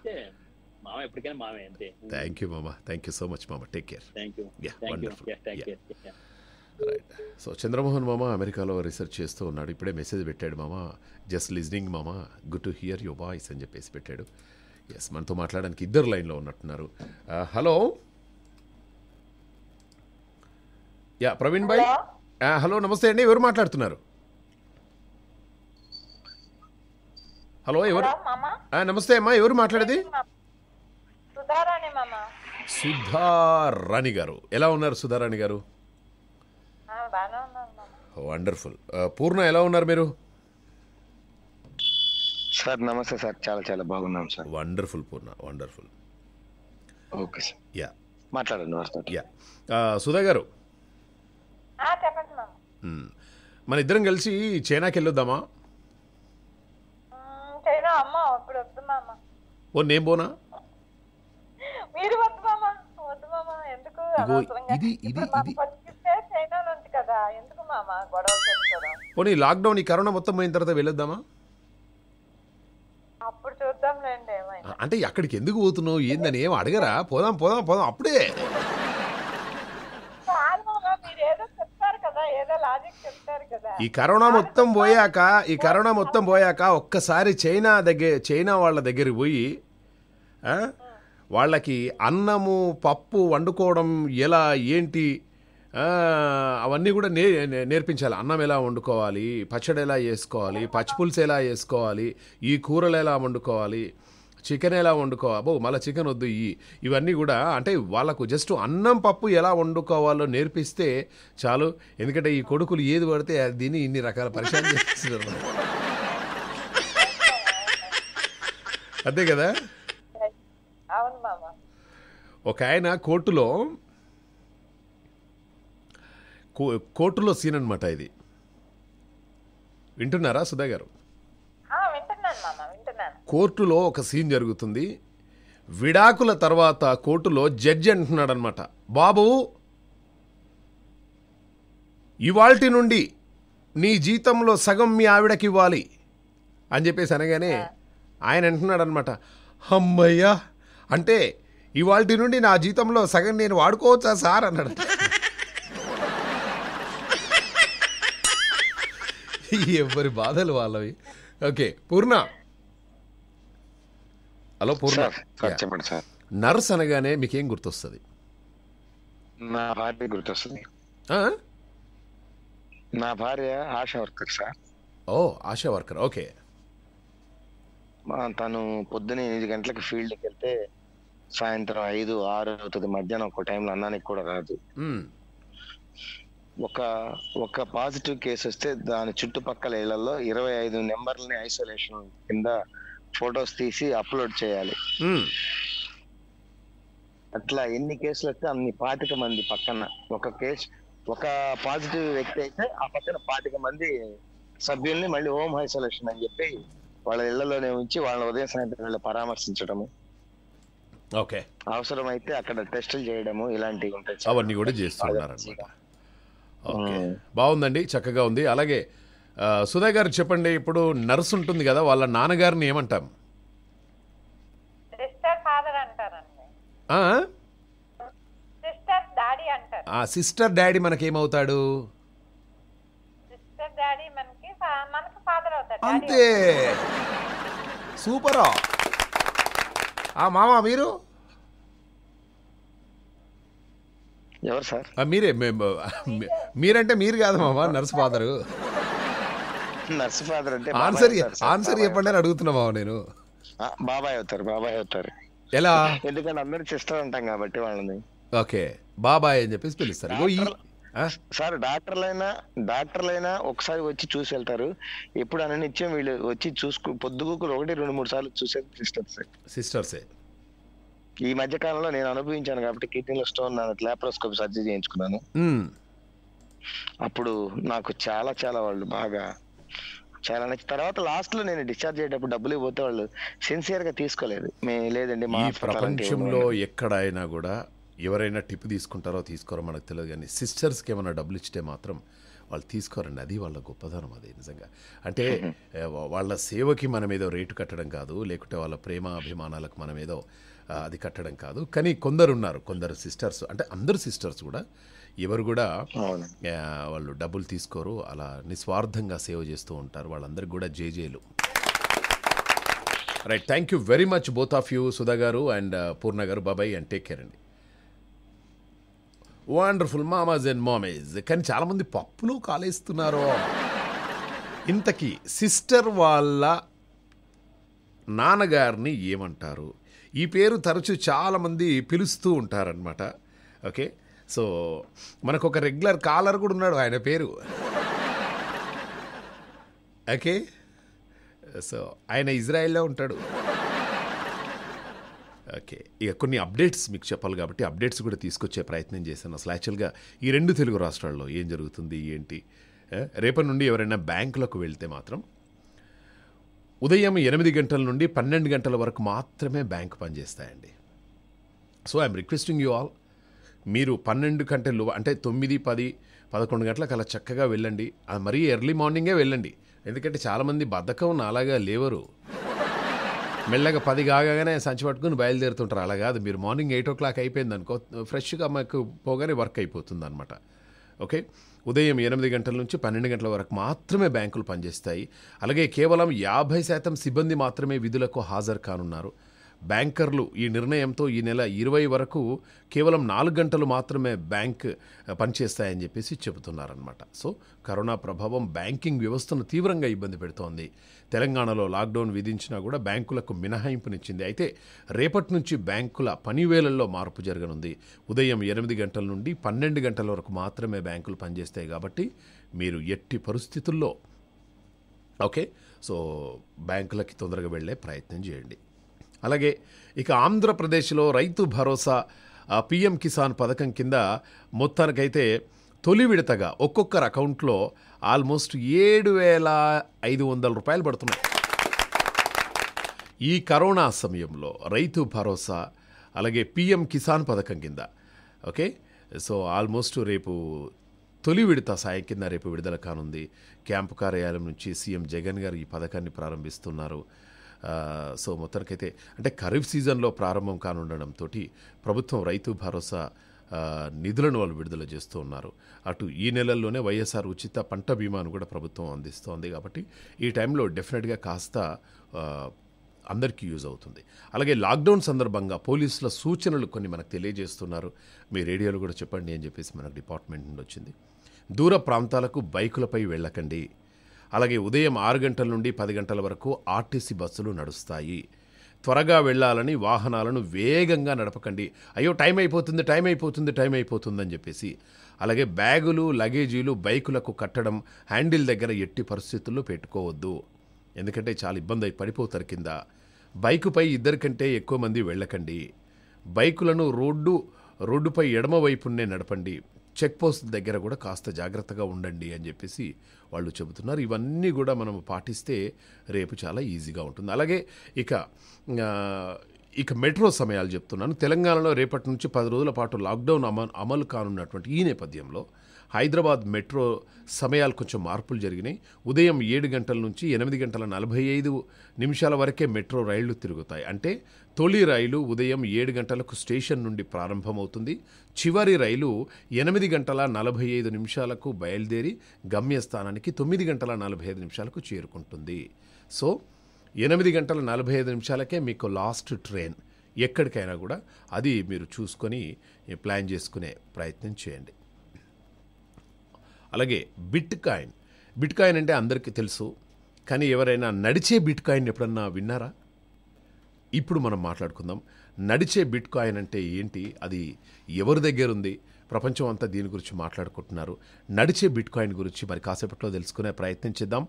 మామ ఎప్పటికైనా మామే అంతే థ్యాంక్ యూ మామా థ్యాంక్ యూ సో మచ్ మామా take care thank you yeah wonderful thank you right so Chandramohan మామ అమెరికాలో రీసెర్చ్ చేస్తూ ఉన్నాడు ఇప్పుడే మెసేజ్ పెట్టాడు మామ జస్ట్ లిజనింగ్ మామ good to hear your voice అని చెప్పేసి పెట్టాడు ఎస్ మనతో మాట్లాడడానికి ఇద్దరు లైన్లో ఉన్నట్టున్నారు హలో యా ప్రవీణ్ భాయ్ హలో నమస్తే అండి ఎవరు మాట్లాడుతున్నారు హలో ఎవరు నమస్తే అమ్మా ఎవరు మాట్లాడేది సుధారాణి గారు ఎలా ఉన్నారు సుధారాణి గారు వండర్ఫుల్ పూర్ణ ఎలా ఉన్నారు మీరు సార్ నమస్తే సార్ చాలా చాలా బాగున్నాం sir wonderful Purna wonderful okay sir yeah మాట్లాడండి వస్తాను యా సుధా గారు ఆ చెప్పండి మామ మన ఇద్దరం కలిసి చైనాకి వెళ్ళొద్దామా చైనా అమ్మ అప్పుడు వద్దు మామ ఓ నేను పోనా మీరు వద్దు మామ ఎందుకు ఇది ఇది పోనీ లాక్డౌన్ ఈ కరోనా మొత్తం అయిన తర్వాత వెళ్ళొద్దామా అంటే అక్కడికి ఎందుకు పోతున్నావు ఏందని ఏం అడగరా పోదాం పోదాం పోదాం అప్పుడే ఈ కరోనా మొత్తం పోయాక ఒక్కసారి చైనా వాళ్ళ దగ్గరికి పోయి వాళ్ళకి అన్నము పప్పు వండుకోవడం ఎలా ఏంటి అవన్నీ కూడా నేర్పించాలి అన్నం ఎలా వండుకోవాలి పచ్చడి ఎలా చేసుకోవాలి పచ్చిపులుసు ఎలా వేసుకోవాలి ఈ కూరలు ఎలా వండుకోవాలి చికెన్ ఎలా వండుకోవాలో మళ్ళీ చికెన్ వద్దు ఇవన్నీ కూడా అంటే వాళ్ళకు జస్ట్ అన్నం పప్పు ఎలా వండుకోవాలో నేర్పిస్తే చాలు ఎందుకంటే ఈ కొడుకులు ఏది పడితే దీన్ని ఇన్ని రకాల పరిచయం చేస్తున్నారు అంతే కదా ఒక ఆయన కోర్టులో సీన్ అన్నమాట ఇది వింటున్నారా సుధా గారు కోర్టులో ఒక సీన్ జరుగుతుంది విడాకుల తర్వాత కోర్టులో జడ్జి అంటున్నాడు అనమాట బాబు ఇవాల్టి నుండి నీ జీతంలో సగం మీ ఆవిడకి ఇవ్వాలి అని చెప్పేసి అనగానే ఆయన అంటున్నాడు అనమాట అమ్మయ్యా అంటే ఇవాల్టి నుండి నా జీతంలో సగం నేను వాడుకోవచ్చా సార్ అన్నాడు ఎవరి బాధలు వాళ్ళవి ఓకే పూర్ణ హలో పూర్ణ చెప్పండి సార్ నర్స్ అనగానే మీకేం గుర్తొస్తుంది నా భార్య గుర్తొస్తుంది నా భార్య ASHA worker sir oh ASHA worker okay తను పొద్దున 8 గంటలకు ఫీల్డ్కి వెళ్తే సాయంత్రం 5-6 అవుతుంది మధ్యాహ్నం ఒక టైంలో అన్నానికి కూడా రాదు ఒక పాజిటివ్ కేసు వస్తే దాని చుట్టుపక్కల ఇళ్లలో 25 నెంబర్లని ఐసోలేషన్ కింద ఫొటోస్ తీసి అప్లోడ్ చేయాలి అట్లా ఎన్ని కేసులు వస్తే అన్ని 25 మంది పక్కన ఒక పాజిటివ్ వ్యక్తి అయితే ఆ పక్కన 25 మంది సభ్యుల్ని మళ్ళీ హోమ్ ఐసోలేషన్ అని చెప్పి వాళ్ళ ఇళ్లలోనే ఉంచి వాళ్ళని ఉదయం సాయంత్రం పరామర్శించడము అవసరమైతే అక్కడ టెస్టులు చేయడము ఇలాంటివి ఉంటాయి అవన్నీ కూడా చేస్తున్నారు ఓకే బాగుందండి చక్కగా ఉంది అలాగే సుధా గారు చెప్పండి ఇప్పుడు నర్స్ ఉంటుంది కదా వాళ్ళ నాన్నగారిని ఏమంటాం సిస్టర్ డాడీ మనకేమవుతాడు అంతే సూపరా మామ మీరు ఎవరు సార్ మీరే మీరంటే మీరు కాదు మామ నర్స్ ఫాదరు నర్స్ ఫాదర్ అంటే ఆన్సర్ చెప్పండి అని అడుగుతున్నామా నేను బాబాయ్ అవుతారు ఎలా ఎందుకంటే అందరూ సిస్టర్ అంటాం కాబట్టి వాళ్ళని ఓకే బాబాయ్ అని చెప్పి పిలుస్తారు. సార్ డాక్టర్లైనా ఒకసారి వచ్చి చూసి వెళ్తారు. ఎప్పుడు అన్న నిత్యం వీళ్ళు వచ్చి చూసుకు పొద్దుగుకులు 1-2-3 సార్లు చూసే సిస్టర్సే. ఈ మధ్య కాలంలో నేను అనుభవించాను కాబట్టి కిడ్నీలో స్టోన్ లాప్రోస్కోపీ సర్జరీ చేయించుకున్నాను. అప్పుడు నాకు చాలా చాలా వాళ్ళు బాగా చాలా నచ్చిన తర్వాత లాస్ట్ లో నేను డిశ్చార్జ్ అయ్యేటప్పుడు డబ్బులు ఇవ్వతే వాళ్ళు సిన్సియర్ గా తీసుకోలేదు. మేము లేదండి, మా ప్రపంచంలో ఎక్కడైనా కూడా ఎవరైనా టిప్ తీసుకుంటారో తీసుకోరో మనకు తెలియదు, కానీ సిస్టర్స్కి ఏమైనా డబ్బులు ఇచ్చితే మాత్రం వాళ్ళు తీసుకోరండి. అది వాళ్ళ గొప్పదనం. అది నిజంగా అంటే వాళ్ళ సేవకి మనం ఏదో రేటు కట్టడం కాదు, లేకుంటే వాళ్ళ ప్రేమ అభిమానాలకు మనం ఏదో అది కట్టడం కాదు. కానీ కొందరున్నారు, కొందరు సిస్టర్స్ అంటే అందరు సిస్టర్స్ కూడా ఎవరు కూడా వాళ్ళు డబ్బులు తీసుకోరు, అలా నిస్వార్థంగా సేవ చేస్తూ ఉంటారు. వాళ్ళందరికీ కూడా జేజేలు. Right, thank you very much both of you, Sudha గారు అండ్ పూర్ణ గారు. బాబాయ్ అండ్ టేక్ కేర్ అండి. Wonderful మామాజ్ and మామేజ్. కానీ చాలామంది పప్పులు కాలేస్తున్నారు. ఇంతకీ సిస్టర్ వాళ్ళ నాన్నగారిని ఏమంటారు? ఈ పేరు తరచూ చాలామంది పిలుస్తూ ఉంటారనమాట. ఓకే, సో మనకు ఒక రెగ్యులర్ కాలర్ కూడా ఉన్నాడు, ఆయన పేరు ఓకే. సో ఆయన ఇజ్రాయెల్లో ఉంటాడు. ఓకే, ఇక కొన్ని అప్డేట్స్ మీకు చెప్పాలి కాబట్టి అప్డేట్స్ కూడా తీసుకొచ్చే ప్రయత్నం చేశాను. అసలు యాక్చువల్గా ఈ 2 తెలుగు రాష్ట్రాల్లో ఏం జరుగుతుంది ఏంటి? రేపటి నుండి ఎవరైనా బ్యాంకులకు వెళ్తే మాత్రం ఉదయం 8 గంటల నుండి 12 గంటల వరకు మాత్రమే బ్యాంక్ పనిచేస్తాయండి. So I'm requesting you all, మీరు 12 గంటలు అంటే 9, 10, 11 గంటలకు అలా చక్కగా వెళ్ళండి. మరీ ఎర్లీ మార్నింగే వెళ్ళండి, ఎందుకంటే చాలామంది బద్ధకం నాలాగా లేవరు, మెల్లగా 10 కాగానే సంచి పట్టుకుని బయలుదేరుతుంటారు. అలా కాదు, మీరు మార్నింగ్ 8 o'clock అయిపోయింది అనుకో, ఫ్రెష్గా మాకు పోగానే వర్క్ అయిపోతుంది అనమాట. ఓకే, ఉదయం 8 గంటల నుంచి 12 గంటల వరకు మాత్రమే బ్యాంకులు పనిచేస్తాయి. అలాగే కేవలం 50% సిబ్బంది మాత్రమే విధులకు హాజరు కానున్నారు. బ్యాంకర్లు ఈ నిర్ణయంతో ఈ నెల 20 వరకు కేవలం 4 గంటలు మాత్రమే బ్యాంక్ పనిచేస్తాయని చెప్పేసి చెబుతున్నారనమాట. సో కరోనా ప్రభావం బ్యాంకింగ్ వ్యవస్థను తీవ్రంగా ఇబ్బంది పెడుతోంది. తెలంగాణలో లాక్డౌన్ విధించినా కూడా బ్యాంకులకు మినహాయింపునిచ్చింది. అయితే రేపటి నుంచి బ్యాంకుల పనివేళల్లో మార్పు జరగనుంది. ఉదయం 8 గంటల నుండి 12 గంటల వరకు మాత్రమే బ్యాంకులు పనిచేస్తాయి. కాబట్టి మీరు ఎట్టి పరిస్థితుల్లో ఓకే, సో బ్యాంకులకి తొందరగా వెళ్ళే ప్రయత్నం చేయండి. అలాగే ఇక ఆంధ్రప్రదేశ్లో రైతు భరోసా పిఎం కిసాన్ పథకం కింద మొత్తానికైతే తొలి విడతగా ఒక్కొక్కరు అకౌంట్లో ఆల్మోస్ట్ 7,500 రూపాయలు పడుతున్నాయి. ఈ కరోనా సమయంలో రైతు భరోసా అలాగే పిఎం కిసాన్ పథకం కింద ఓకే, సో ఆల్మోస్ట్ రేపు తొలి విడత సాయం కింద రేపు విడుదల కానుంది. క్యాంపు కార్యాలయం నుంచి సీఎం జగన్ గారు ఈ పథకాన్ని ప్రారంభిస్తున్నారు. సో మొత్తానికైతే అంటే ఖరీఫ్ సీజన్లో ప్రారంభం కానుండడంతో ప్రభుత్వం రైతు భరోసా నిధులను వాళ్ళు విడుదల చేస్తూ ఉన్నారు. అటు ఈ నెలల్లోనే వైఎస్ఆర్ ఉచిత పంట బీమాను కూడా ప్రభుత్వం అందిస్తోంది. కాబట్టి ఈ టైంలో డెఫినెట్గా కాస్త అందరికీ యూజ్ అవుతుంది. అలాగే లాక్డౌన్ సందర్భంగా పోలీసుల సూచనలు కొన్ని మనకు తెలియజేస్తున్నారు. మీ రేడియోలో కూడా చెప్పండి అని చెప్పేసి మనకు డిపార్ట్మెంట్ నుండి వచ్చింది. దూర ప్రాంతాలకు బైకులపై వెళ్ళకండి. అలాగే ఉదయం 6 గంటల నుండి 10 గంటల వరకు ఆర్టీసీ బస్సులు నడుస్తాయి. త్వరగా వెళ్ళాలని వాహనాలను వేగంగా నడపకండి. అయ్యో టైం అయిపోతుంది అని చెప్పేసి. అలాగే బ్యాగులు లగేజీలు బైకులకు కట్టడం హ్యాండిల్ దగ్గర ఎట్టి పరిస్థితుల్లో పెట్టుకోవద్దు, ఎందుకంటే చాలా ఇబ్బంది అయి పడిపోతారు కింద. బైకుపై 2 కంటే ఎక్కువ మంది వెళ్ళకండి. బైకులను రోడ్డుపై ఎడమవైపునే నడపండి. చెక్ పోస్ట్ దగ్గర కూడా కాస్త జాగ్రత్తగా ఉండండి అని చెప్పేసి వాళ్ళు చెబుతున్నారు. ఇవన్నీ కూడా మనం పాటిస్తే రేపు చాలా ఈజీగా ఉంటుంది. అలాగే ఇక మెట్రో సమయాలు చెప్తున్నాను. తెలంగాణలో రేపటి నుంచి 10 రోజుల పాటు లాక్డౌన్ అమలు కానున్నటువంటి ఈ నేపథ్యంలో హైదరాబాద్ మెట్రో సమయాలు కొంచెం మార్పులు జరిగినాయి. ఉదయం 7 గంటల నుంచి 8:45 వరకే మెట్రో రైళ్లు తిరుగుతాయి. అంటే తొలి రైలు ఉదయం 7 గంటలకు స్టేషన్ నుండి ప్రారంభమవుతుంది. చివరి రైలు 8:45 బయలుదేరి గమ్యస్థానానికి 9:45 చేరుకుంటుంది. సో 8:45 మీకు లాస్ట్ ట్రైన్ ఎక్కడికైనా కూడా అది మీరు చూసుకొని ప్లాన్ చేసుకునే ప్రయత్నం చేయండి. అలాగే బిట్ కాయిన్ అంటే అందరికీ తెలుసు, కానీ ఎవరైనా నడిచే బిట్ కాయిన్ ఎప్పుడన్నా విన్నారా? ఇప్పుడు మనం మాట్లాడుకుందాం. నడిచే బిట్ కాయిన్ అంటే ఏంటి, అది ఎవరి దగ్గర ఉంది, ప్రపంచం అంతా దీని గురించి మాట్లాడుకుంటున్నారు. నడిచే బిట్ కాయిన్ గురించి మరి కాసేపట్లో తెలుసుకునే ప్రయత్నం చేద్దాం.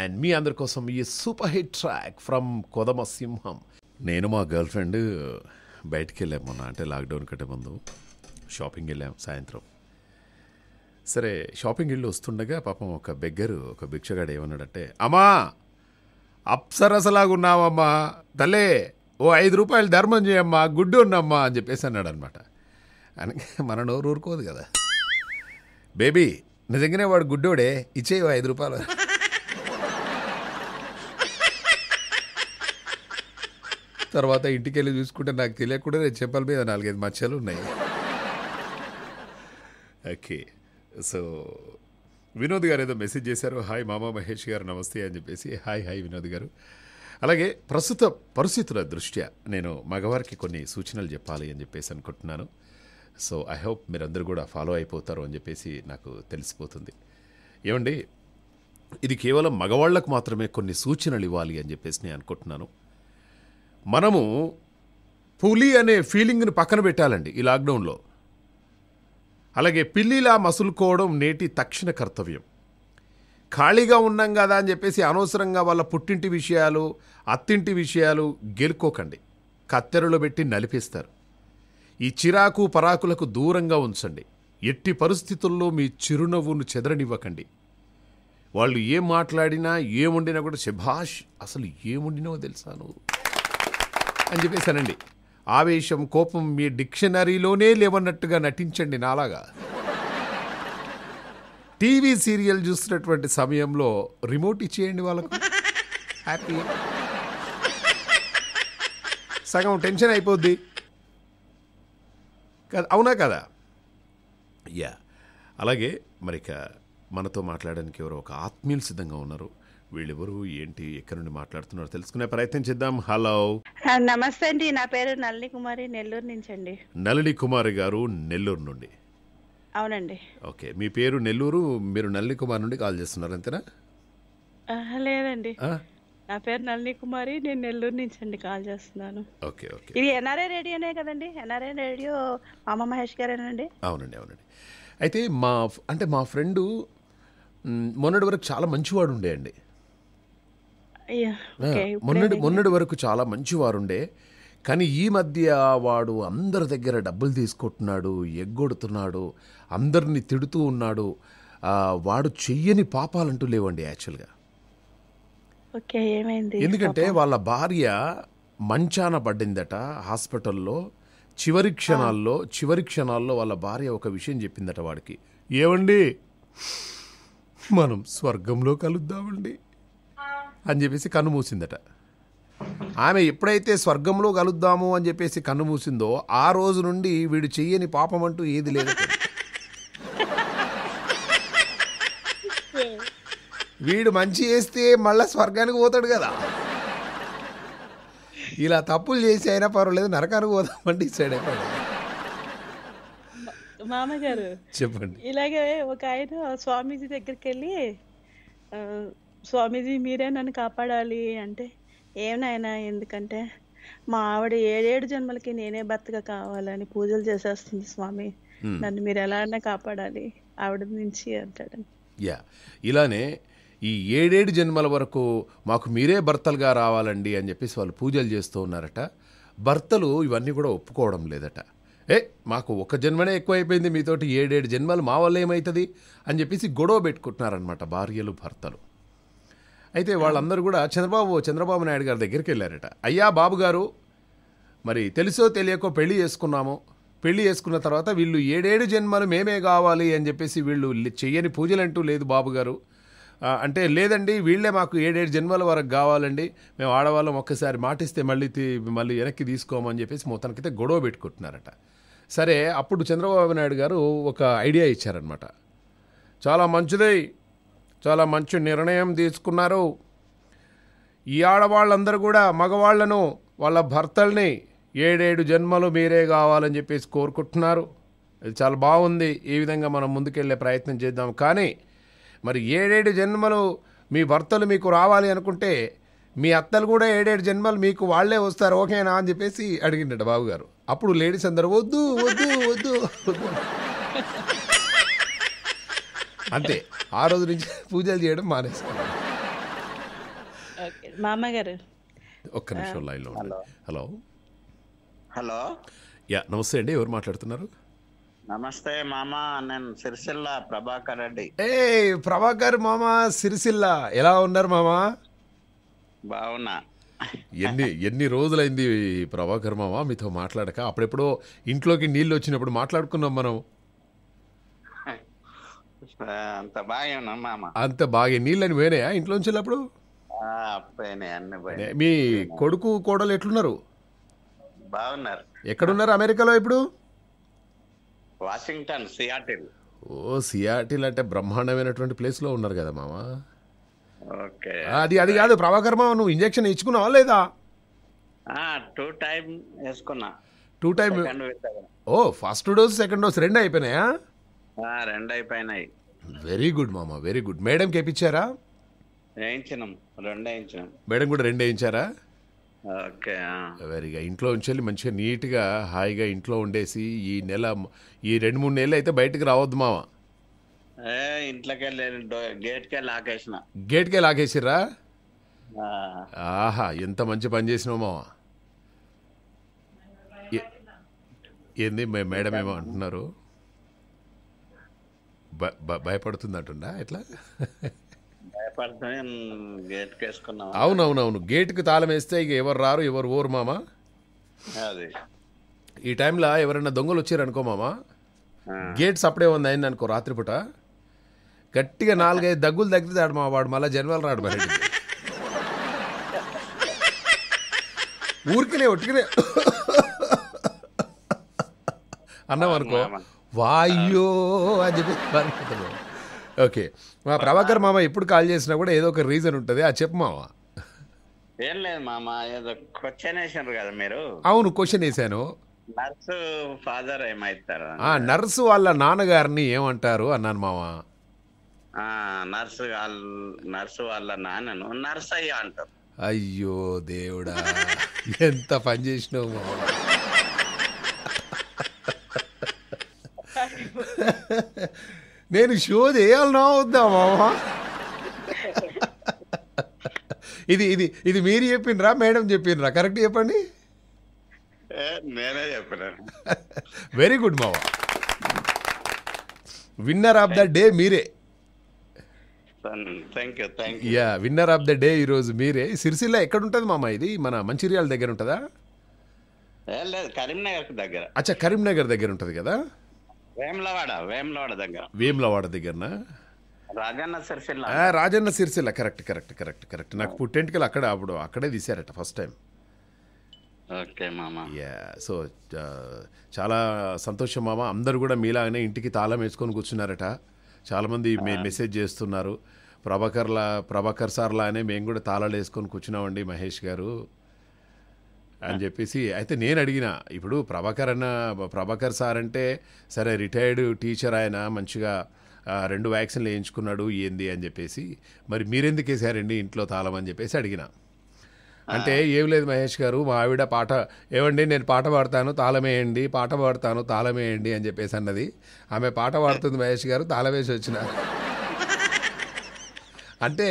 అండ్ మీ అందరి కోసం ఈ సూపర్ హిట్ ట్రాక్ ఫ్రమ్ కొదమ సింహం. నేను మా గర్ల్ ఫ్రెండ్ బయటికి వెళ్ళాము మొన్న, అంటే లాక్డౌన్ కంటే ముందు షాపింగ్ వెళ్ళాము సాయంత్రం. సరే షాపింగ్ వెళ్ళి వస్తుండగా పాపం ఒక బెగ్గరు, ఒక భిక్షగాడు ఏమన్నాడంటే, అమ్మా అప్సరసలాగున్నావమ్మా తల్లే, ఓ 5 రూపాయలు ధర్మం చేయమ్మా, గుడ్డు ఉన్నమ్మా అని చెప్పేసి అన్నాడు అనమాట. అనగా మన నోరు ఊరుకోదు కదా, బేబీ నిజంగానే వాడు గుడ్డోడే, ఇచ్చేయి 5 రూపాయలు. తర్వాత ఇంటికి వెళ్ళి చూసుకుంటే నాకు తెలియకుండా నేను చెప్పాలి మీద 4-5 మచ్చలు ఉన్నాయి. ఓకే, సో వినోద్ గారు ఏదో మెసేజ్ చేశారు, హాయ్ మామా మహేష్ గారు నమస్తే అని చెప్పేసి. హాయ్ వినోద్ గారు. అలాగే ప్రస్తుత పరిస్థితుల దృష్ట్యా నేను మగవారికి కొన్ని సూచనలు చెప్పాలి అని చెప్పేసి అనుకుంటున్నాను. సో ఐ హోప్ మీరందరూ కూడా ఫాలో అయిపోతారు అని చెప్పేసి నాకు తెలిసిపోతుంది. ఏమండి, ఇది కేవలం మగవాళ్లకు మాత్రమే కొన్ని సూచనలు ఇవ్వాలి అని చెప్పేసి నేను అనుకుంటున్నాను. మనము పులి అనే ఫీలింగ్ని పక్కన పెట్టాలండి ఈ లాక్డౌన్లో. అలాగే పిల్లిలా మసులుకోవడం నేటి తక్షణ కర్తవ్యం. ఖాళీగా ఉన్నాం కదా అని చెప్పేసి అనవసరంగా వాళ్ళ పుట్టింటి విషయాలు, అత్తింటి విషయాలు గెలుకోకండి, కత్తెరలో పెట్టి నలిపేస్తారు. ఈ చిరాకు పరాకులకు దూరంగా ఉంచండి. ఎట్టి పరిస్థితుల్లో మీ చిరునవ్వును చెదరనివ్వకండి. వాళ్ళు ఏం మాట్లాడినా ఏముండినా కూడా శభాష్ అసలు ఏముండినో తెలుసాను అని చెప్పేసానండి. ఆవేశం, కోపం మీ డిక్షనరీలోనే లేవన్నట్టుగా నటించండి నాలాగా. టీవీ సీరియల్ చూస్తున్నటువంటి సమయంలో రిమోట్ ఇచ్చేయండి వాళ్ళకు, హ్యాపీ. సగం టెన్షన్ అయిపోద్ది కదా, అవునా కదా? యా. అలాగే మరిక మనతో మాట్లాడడానికి ఎవరో ఒక ఆత్మీయులు సిద్ధంగా ఉన్నారు. వీళ్ళెవరు, ఏంటి, ఎక్కడి నుండి మాట్లాడుతున్నారో తెలుసుకునే ప్రయత్నం చేద్దాం. హలో, నమస్తే అండి, నా పేరు నళిని కుమారి, నెల్లూరు నుంచి అండి. నళిని కుమారి గారు నెల్లూరు నుండి? అవునండి. ఓకే, మీ పేరు నెల్లూరు, మీరు నళిని కుమారి నుండి కాల్ చేస్తున్నారు అంతేనా? లేదండి, నా పేరు నళిని కుమారి, నేను నెల్లూరు నుంచి అండి కాల్ చేస్తున్నాను. ఓకే ఓకే, ఇది ఎన్ఆర్ఐ రేడియోనే కదండి? ఎన్ఆర్ఐ రేడియో మామ మహేష్ గారేనండి? అవునండి అవునండి. అయితే మా ఫ్రెండు మొన్నటి వరకు చాలా మంచివాడు ఉండే అండి. మొన్నటి వరకు చాలా మంచివారుండే, కానీ ఈ మధ్య వాడు అందరి దగ్గర డబ్బులు తీసుకుంటున్నాడు, ఎగ్గొడుతున్నాడు, అందరినీ తిడుతూ ఉన్నాడు. వాడు చెయ్యని పాపాలంటూ లేవండి యాక్చువల్గా. ఎందుకంటే వాళ్ళ భార్య మంచాన పడిందట హాస్పిటల్లో. చివరి క్షణాల్లో వాళ్ళ భార్య ఒక విషయం చెప్పిందట వాడికి, ఏమండి మనం స్వర్గంలో కలుద్దామండి అని చెప్పేసి కన్ను మూసిందట. ఆమె ఎప్పుడైతే స్వర్గంలో కలుద్దాము అని చెప్పేసి కన్ను మూసిందో ఆ రోజు నుండి వీడు చెయ్యని పాపం అంటూ ఏది లేదు. వీడు మంచి చేస్తే మళ్ళా స్వర్గానికి పోతాడు కదా, ఇలా తప్పులు చేసి అయినా పర్వాలేదు నరకానికి పోదామండి సైడ్ అయిపోయాడు. మామగారు చెప్పండి, ఇలాగే ఒక ఆయన స్వామీజీ దగ్గరికి వెళ్ళి, స్వామీజీ మీరే నన్ను కాపాడాలి అంటే, ఏం నాయనా ఎందుకంటే మా ఆవిడ 7 జన్మలకి నేనే భర్తగా కావాలని పూజలు చేసేస్తుంది, స్వామి నన్ను మీరు ఎలా అన్నా కాపాడాలి ఆవిడ నుంచి అంటాడు. యా, ఇలానే ఈ 7 జన్మల వరకు మాకు మీరే భర్తలుగా రావాలండి అని చెప్పేసి వాళ్ళు పూజలు చేస్తూ ఉన్నారట. భర్తలు ఇవన్నీ కూడా ఒప్పుకోవడం లేదట. మాకు ఒక జన్మనే ఎక్కువైపోయింది, మీతోటి 7 జన్మలు మా వల్ల ఏమవుతుంది అని చెప్పేసి గొడవ పెట్టుకుంటున్నారనమాట భార్యలు భర్తలు. అయితే వాళ్ళందరూ కూడా చంద్రబాబు నాయుడు గారి దగ్గరికి వెళ్ళారట. అయ్యా బాబు గారు, మరి తెలుసో తెలియకో పెళ్లి చేసుకున్నాము, పెళ్లి చేసుకున్న తర్వాత వీళ్ళు 7 జన్మలు మేమే కావాలి అని చెప్పేసి వీళ్ళు చెయ్యని పూజలంటూ లేదు బాబు గారు అంటే, లేదండి వీళ్ళే మాకు 7 జన్మల వరకు కావాలండి, మేము ఆడవాళ్ళం ఒక్కసారి మాటిస్తే మళ్ళీ వెనక్కి తీసుకోమని చెప్పేసి మొత్తానికైతే గొడవ పెట్టుకుంటున్నారట. సరే అప్పుడు చంద్రబాబు నాయుడు గారు ఒక ఐడియా ఇచ్చారనమాట. చాలా మంచి నిర్ణయం తీసుకున్నారు, ఈ ఆడవాళ్ళందరూ కూడా మగవాళ్లను వాళ్ళ భర్తల్ని 7 జన్మలు మీరే కావాలని చెప్పేసి కోరుకుంటున్నారు, ఇది చాలా బాగుంది, ఈ విధంగా మనం ముందుకెళ్ళే ప్రయత్నం చేద్దాం. కానీ మరి 7 జన్మలు మీ భర్తలు మీకు రావాలి అనుకుంటే మీ అత్తలు కూడా ఏడేడు జన్మలు మీకు వాళ్ళే వస్తారు ఓకేనా అని చెప్పేసి అడిగిండట బాబుగారు. అప్పుడు లేడీస్ అందరూ వద్దు వద్దు వద్దు అంతే. ఆ రోజు నుంచి పూజలు చేయడం మానేస్తారు. మామగారు ఒక్క నిమిషం లైన్లో ఉండండి. హలో హలో యా నమస్తే అండి, ఎవరు మాట్లాడుతున్నారు? నమస్తే మామ, నేను సిరిసిల్ల ప్రభాకర్ రెడ్డి. ఏ ప్రభాకర్ మామ సిరిసిల్ల, ఎలా ఉన్నారు మామా? బాగున్నా. ఎన్ని రోజులైంది ప్రభాకర్ మామ మీతో మాట్లాడక. అప్పుడెప్పుడో ఇంట్లోకి నీళ్ళు వచ్చినప్పుడు మాట్లాడుకున్నాం మనం. అంత బాగా నీళ్ళని పోయినాయా ఇంట్లో నుంచి? అప్పుడు మీ కొడుకు కోడలు ఎట్లున్నారు? బాగున్నారు. ఎక్కడున్నారు అమెరికాలో ఇప్పుడు? Washington Seattle. ఓ సియాటిల్ అంటే బ్రహ్మాండమైనటువంటి ప్లేస్లో ఉన్నారు కదా మామ. ఓకే అది అది కాదు ప్రభాకర్ మామ, నువ్వు ఇంజెక్షన్ ఇచ్చుకున్నావా లేదా? 2 టైమ్ వేసుకున్నా. 2 time? Oh first dose second dose రెండు అయిపోయినాయా? రెండు అయిపోయినాయి. వెరీ గుడ్ మామ, వెరీ గుడ్. మేడంకి వేయించారా? మేడం కూడా రెండు వేయించారా? ఓకే వెరీగా. ఇంట్లో ఉంచేళ్ళి మంచిగా నీట్గా హాయిగా ఇంట్లో ఉండేసి ఈ 2-3 నెలలు అయితే బయటకు రావద్దు మామ. గేట్కే లాకేసిరా? ఆహా ఎంత మంచి పని చేసినావు మామ. ఏంది మేడం ఏమో అంటున్నారు? భయపడుతుందంటుండా? ఎట్లా అవునవునవును, గేట్కి తాళం వేస్తే ఇక ఎవరు రారు ఎవరు ఓరు మామ. ఈ టైంలో ఎవరైనా దొంగలు వచ్చారనుకో మామ, గేట్స్ అప్పుడే ఉంది అయింది అనుకో, రాత్రిపూట గట్టిగా 4-5 దగ్గులు తగ్గితాడు మా వాడు, మళ్ళీ జన్మలు రాడు. మరి ఊరికినే ఒట్టికినే అన్నాం అనుకో, వాయ్యో అని చెప్పి. ఓకే మా ప్రభాకర్ మామ ఎప్పుడు కాల్ చేసినా కూడా ఏదో ఒక రీజన్ ఉంటుంది, అది చెప్పు మామ. ఏం లేదు మామ, ఏదో క్వశ్చన్ వేసారు కదా మీరు. అవును క్వశ్చన్ వేసాను. Nurse father ఏమైతారు? నర్సు వాళ్ళ నాన్నగారిని ఏమంటారు అన్నాను మామ. నర్సు వాళ్ళ నాన్నను నర్స్ అయ్యా అంటారు. అయ్యో దేవుడా ఎంత పని చేసినావు మామ. నేను షో చేయాలన్నా వద్దా మామ? ఇది ఇది ఇది మీరు చెప్పినరా మేడం చెప్పినరా? కరెక్ట్ చెప్పండి. నేనే చెప్పినా. వెరీ గుడ్ మామ, విన్నర్ ఆఫ్ ద డే మీరే. Yeah winner of the day ఈరోజు మీరే. సిరిసిల్ల ఎక్కడ ఉంటుంది మామ? ఇది మన మంచిర్యాల దగ్గర ఉంటుందా? కరీంనగర్ దగ్గర. అచ్చా కరీంనగర్ దగ్గర ఉంటుంది కదా. వేములవాడ దగ్గరనా? Rajanna Sircilla. Correct correct correct correct. నాకు పుట్టెంటికలు అక్కడ అప్పుడు అక్కడే తీశారట ఫస్ట్ టైం. ఓకే మామ. యా సో చాలా సంతోషం మామ. అందరు కూడా మీలాగానే ఇంటికి తాళం వేసుకొని కూర్చున్నారట. చాలామంది మెసేజ్ చేస్తున్నారు, ప్రభాకర్ సార్ లానే మేము కూడా తాళాలు వేసుకొని కూర్చున్నామండి మహేష్ గారు అని చెప్పేసి. అయితే నేను అడిగిన, ఇప్పుడు ప్రభాకర్ సార్ అంటే సరే రిటైర్డ్ టీచర్, ఆయన మంచిగా 2 వ్యాక్సిన్లు వేయించుకున్నాడు ఏంది అని చెప్పేసి, మరి మీరెందుకు వేసారండి ఇంట్లో తాళం అని చెప్పేసి అడిగిన. అంటే ఏం లేదు మహేష్ గారు, మా ఆవిడ పాట ఏమండి నేను పాట పాడతాను తాళమేయండి, పాట పాడతాను తాళమేయండి అని చెప్పేసి అన్నది. ఆమె పాట పాడుతుంది మహేష్ గారు, తాళం వేసి వచ్చిన. అంటే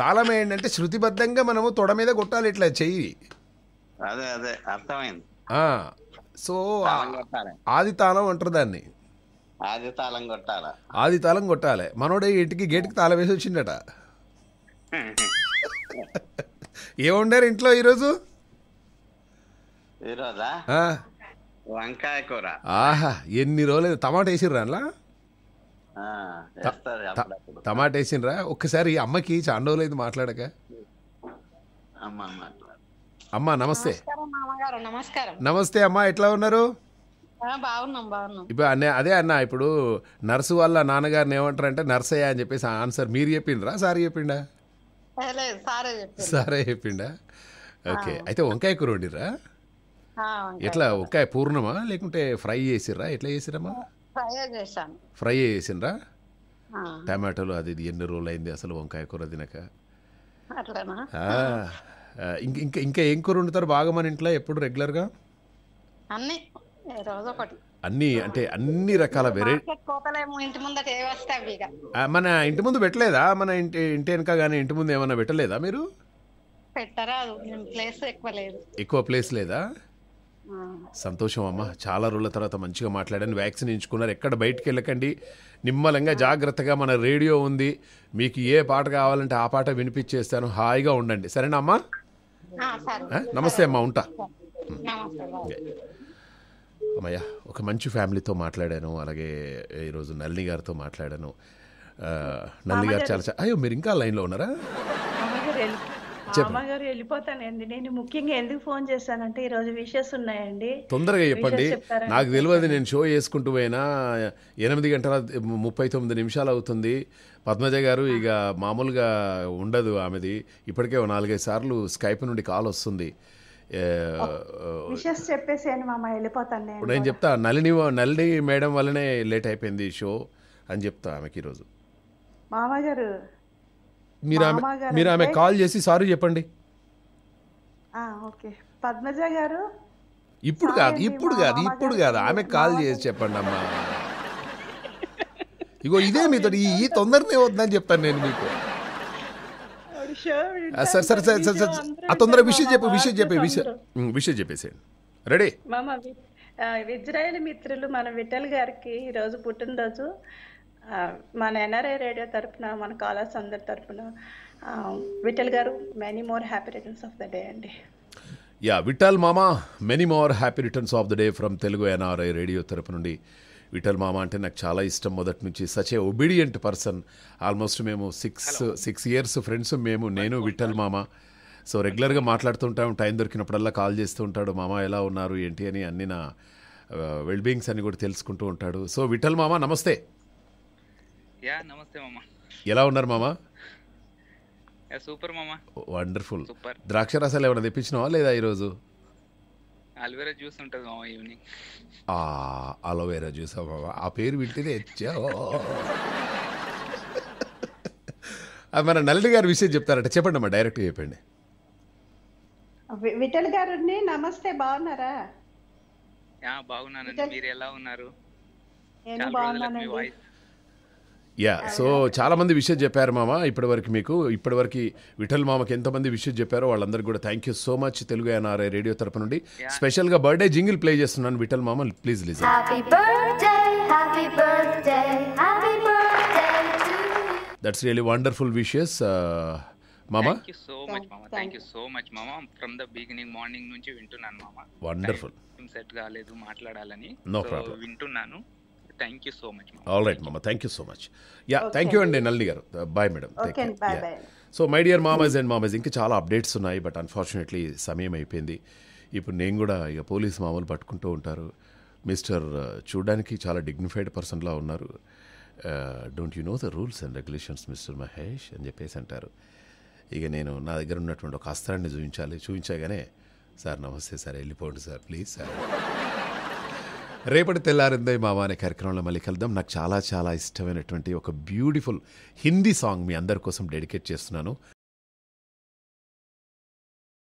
తాళం ఏంటంటే శృతిబద్ధంగా మనము తొడ మీద కొట్టాలి ఇట్లా చెయ్యి. అదే అదే అర్థమైంది. సో ఆది తాళం అంటారు దాన్ని. ఆది తాళం కొట్టాలి. మనోడే ఇంటికి గేట్కి తాళం వేసి వచ్చిందట. ఏముండారు ఇంట్లో ఈరోజు? వంకాయ కూర. ఆహా ఎన్ని రోజులు. టమాటా వేసిర్రా? టమాటా వేసినరా? ఒక్కసారి అమ్మకి చాండో లేదు మాట్లాడక. అమ్మా నమస్తే. నమస్తే అమ్మా, ఎట్లా ఉన్నారు? ఇప్పుడు అదే అన్న, ఇప్పుడు నర్సు వాళ్ళ నాన్నగారిని ఏమంటారు అంటే నర్సయ్య అని చెప్పేసి ఆన్సర్ మీరు చెప్పిండ్రా? సార్ చెప్పిండా? సారే చెప్పిండా. ఓకే అయితే వంకాయ కూర వండిరా? ఎట్లా వంకాయ పూర్ణమా లేకుంటే ఫ్రై చేసిర్రా? ఎట్లా చేసిరమ్మా? ఫ్రై చేసినరా? టమాటోలు అది ఎన్ని రోజులు అయింది అసలు వంకాయ కూర తినక. ఇంకా ఇంకా ఏం కూర వండుతారు బాగా మన ఇంట్లో ఎప్పుడు రెగ్యులర్గా? అన్ని అంటే అన్ని రకాల మన ఇంటి ముందు పెట్టలేదా? మన ఇంటి వెనక కానీ ఇంటి ముందు ఏమన్నా పెట్టలేదా మీరు? ఎక్కువ ప్లేస్ లేదా? సంతోషం అమ్మ, చాలా రోజుల తర్వాత మంచిగా మాట్లాడాను. వ్యాక్సిన్ ఎంచుకున్నారు, ఎక్కడ బయటకు వెళ్ళకండి, నిమ్మలంగా జాగ్రత్తగా మన రేడియో ఉంది, మీకు ఏ పాట కావాలంటే ఆ పాట వినిపించేస్తాను, హాయిగా ఉండండి సరేనా అమ్మా? నమస్తే అమ్మా, ఉంటా. అమ్మయ్య, ఒక మంచి ఫ్యామిలీతో మాట్లాడాను. అలాగే ఈరోజు నల్లి గారితో మాట్లాడాను. నల్లి గారు చాలా అయ్యో మీరు ఇంకా లైన్లో ఉన్నారా? అమ్మగారు వెళ్ళిపోతానండి. నేను ముఖ్యంగా ఎందుకు ఫోన్ చేశానంటే ఈరోజు విషెస్ ఉన్నాయండి, తొందరగా చెప్పండి. నాకు తెలియదు, నేను షో చేసుకుంటూ పోయినా 8:39 అవుతుంది. పద్మజ గారు ఇక మామూలుగా ఉండదు ఆమెది, ఇప్పటికే 4-5 సార్లు స్కైప్ నుండి కాల్ వస్తుంది. నేను చెప్తా నళిని మేడం వల్లనే లేట్ అయిపోయింది షో అని చెప్తా ఆమెకి ఈరోజు. మామగారు మీరు ఆమె కాల్ చేసి సారీ చెప్పండి. పద్మజ గారు ఇప్పుడు కాదు ఆమె కాల్ చేసి చెప్పండి అమ్మా. ఇగో ఇదే మీతో ఈ తొందరనే వద్దని చెప్తాను నేను మీకు. సరే సరే సరే సరే సరే ఆ తొందర విషయం చెప్పేసేయండి. రెడీ మామ? ఇజ్రాయెల్ మిత్రులు మన విఠల్ గారికి ఈరోజు పుట్టినరోజు. మన ఎన్ఆర్ఐ రేడియో తరఫున, మన కాలర్స్ అందరి తరఫున విఠల్ గారు many more happy returns of the day అండి. యా విఠల్ మామ, many more happy returns of the day from Telugu NRI radio తరఫు నుండి. విఠల్ మామ అంటే నాకు చాలా ఇష్టం మొదటి నుంచి. Such a obedient person. Almost మేము 6 ఇయర్స్ ఫ్రెండ్స్ మేము, నేను విఠల్ మామ. సో రెగ్యులర్గా మాట్లాడుతుంటాం, టైం దొరికినప్పుడల్లా కాల్ చేస్తూ ఉంటాడు. మామ ఎలా ఉన్నారు ఏంటి అని అన్ని నా వెల్బీయింగ్స్ అని కూడా తెలుసుకుంటూ ఉంటాడు. సో విఠల్ మామ నమస్తే. ఎలా ఉన్నారు మామా? సూపర్ మామా, వండర్ఫుల్. ద్రాక్ష రసాలు ఏమైనా తెప్పించినావా లేదా ఈరోజు? అలోవేరా జ్యూస్ ఉంటుంది మామా ఈవినింగ్. అలోవేరా జ్యూస్ మామా, ఆ పేరు వింటేనే మన నల్లి గారు విషయం చెప్తారట. చెప్పండి అమ్మా, డైరెక్ట్ చెప్పండి. విఠల్ గారు నమస్తే, బాగున్నారా? బాగున్నానండి, మీరు ఎలా ఉన్నారు? యా, సో చాలామంది విషయం చెప్పారు మామ ఇప్పటివరకు మీకు. ఇప్పటివరకు విఠల్ మామకి ఎంతమంది విషయం చెప్పారో వాళ్ళందరికీ కూడా thank you so much. Telugu NRI radio తరపు నుండి స్పెషల్గా బర్త్డే జింగిల్ ప్లే చేస్తున్నాను. విఠల్ మామ please listen. That's really wonderful wishes మామ. వండర్ఫుల్, సెట్ కాలేదు మాట్లాడాలని, నో ప్రాబ్లం, వింటున్నాను. థాంక్యూ సో మచ్ మామ. ఆల్ రైట్ మామ, thank you so much. Yeah thank you అండి నల్లి గారు, bye madam. Okay bye bye. So my dear మామస్ and మామస్, ఇంకా చాలా అప్డేట్స్ ఉన్నాయి బట్ అన్ఫార్చునేట్లీ సమయం అయిపోయింది. ఇప్పుడు నేను కూడా ఇక పోలీస్ మామూలు పట్టుకుంటూ ఉంటారు. మిస్టర్ చూడడానికి చాలా డిగ్నిఫైడ్ పర్సన్లా ఉన్నారు. Don't you know the rules and regulations mister Mahesh అని చెప్పేసి అంటారు. ఇక నేను నా దగ్గర ఉన్నటువంటి ఒక అస్త్రాన్ని చూపించగానే సార్ నమస్తే సార్, వెళ్ళిపోండి సార్ ప్లీజ్ సార్. రేపటి తెల్లారిందే మామ అనే కార్యక్రమంలో మళ్ళీ కలుద్దాం. నాకు చాలా చాలా ఇష్టమైనటువంటి ఒక బ్యూటిఫుల్ హిందీ సాంగ్ మీ అందరి కోసం డెడికేట్ చేస్తున్నాను.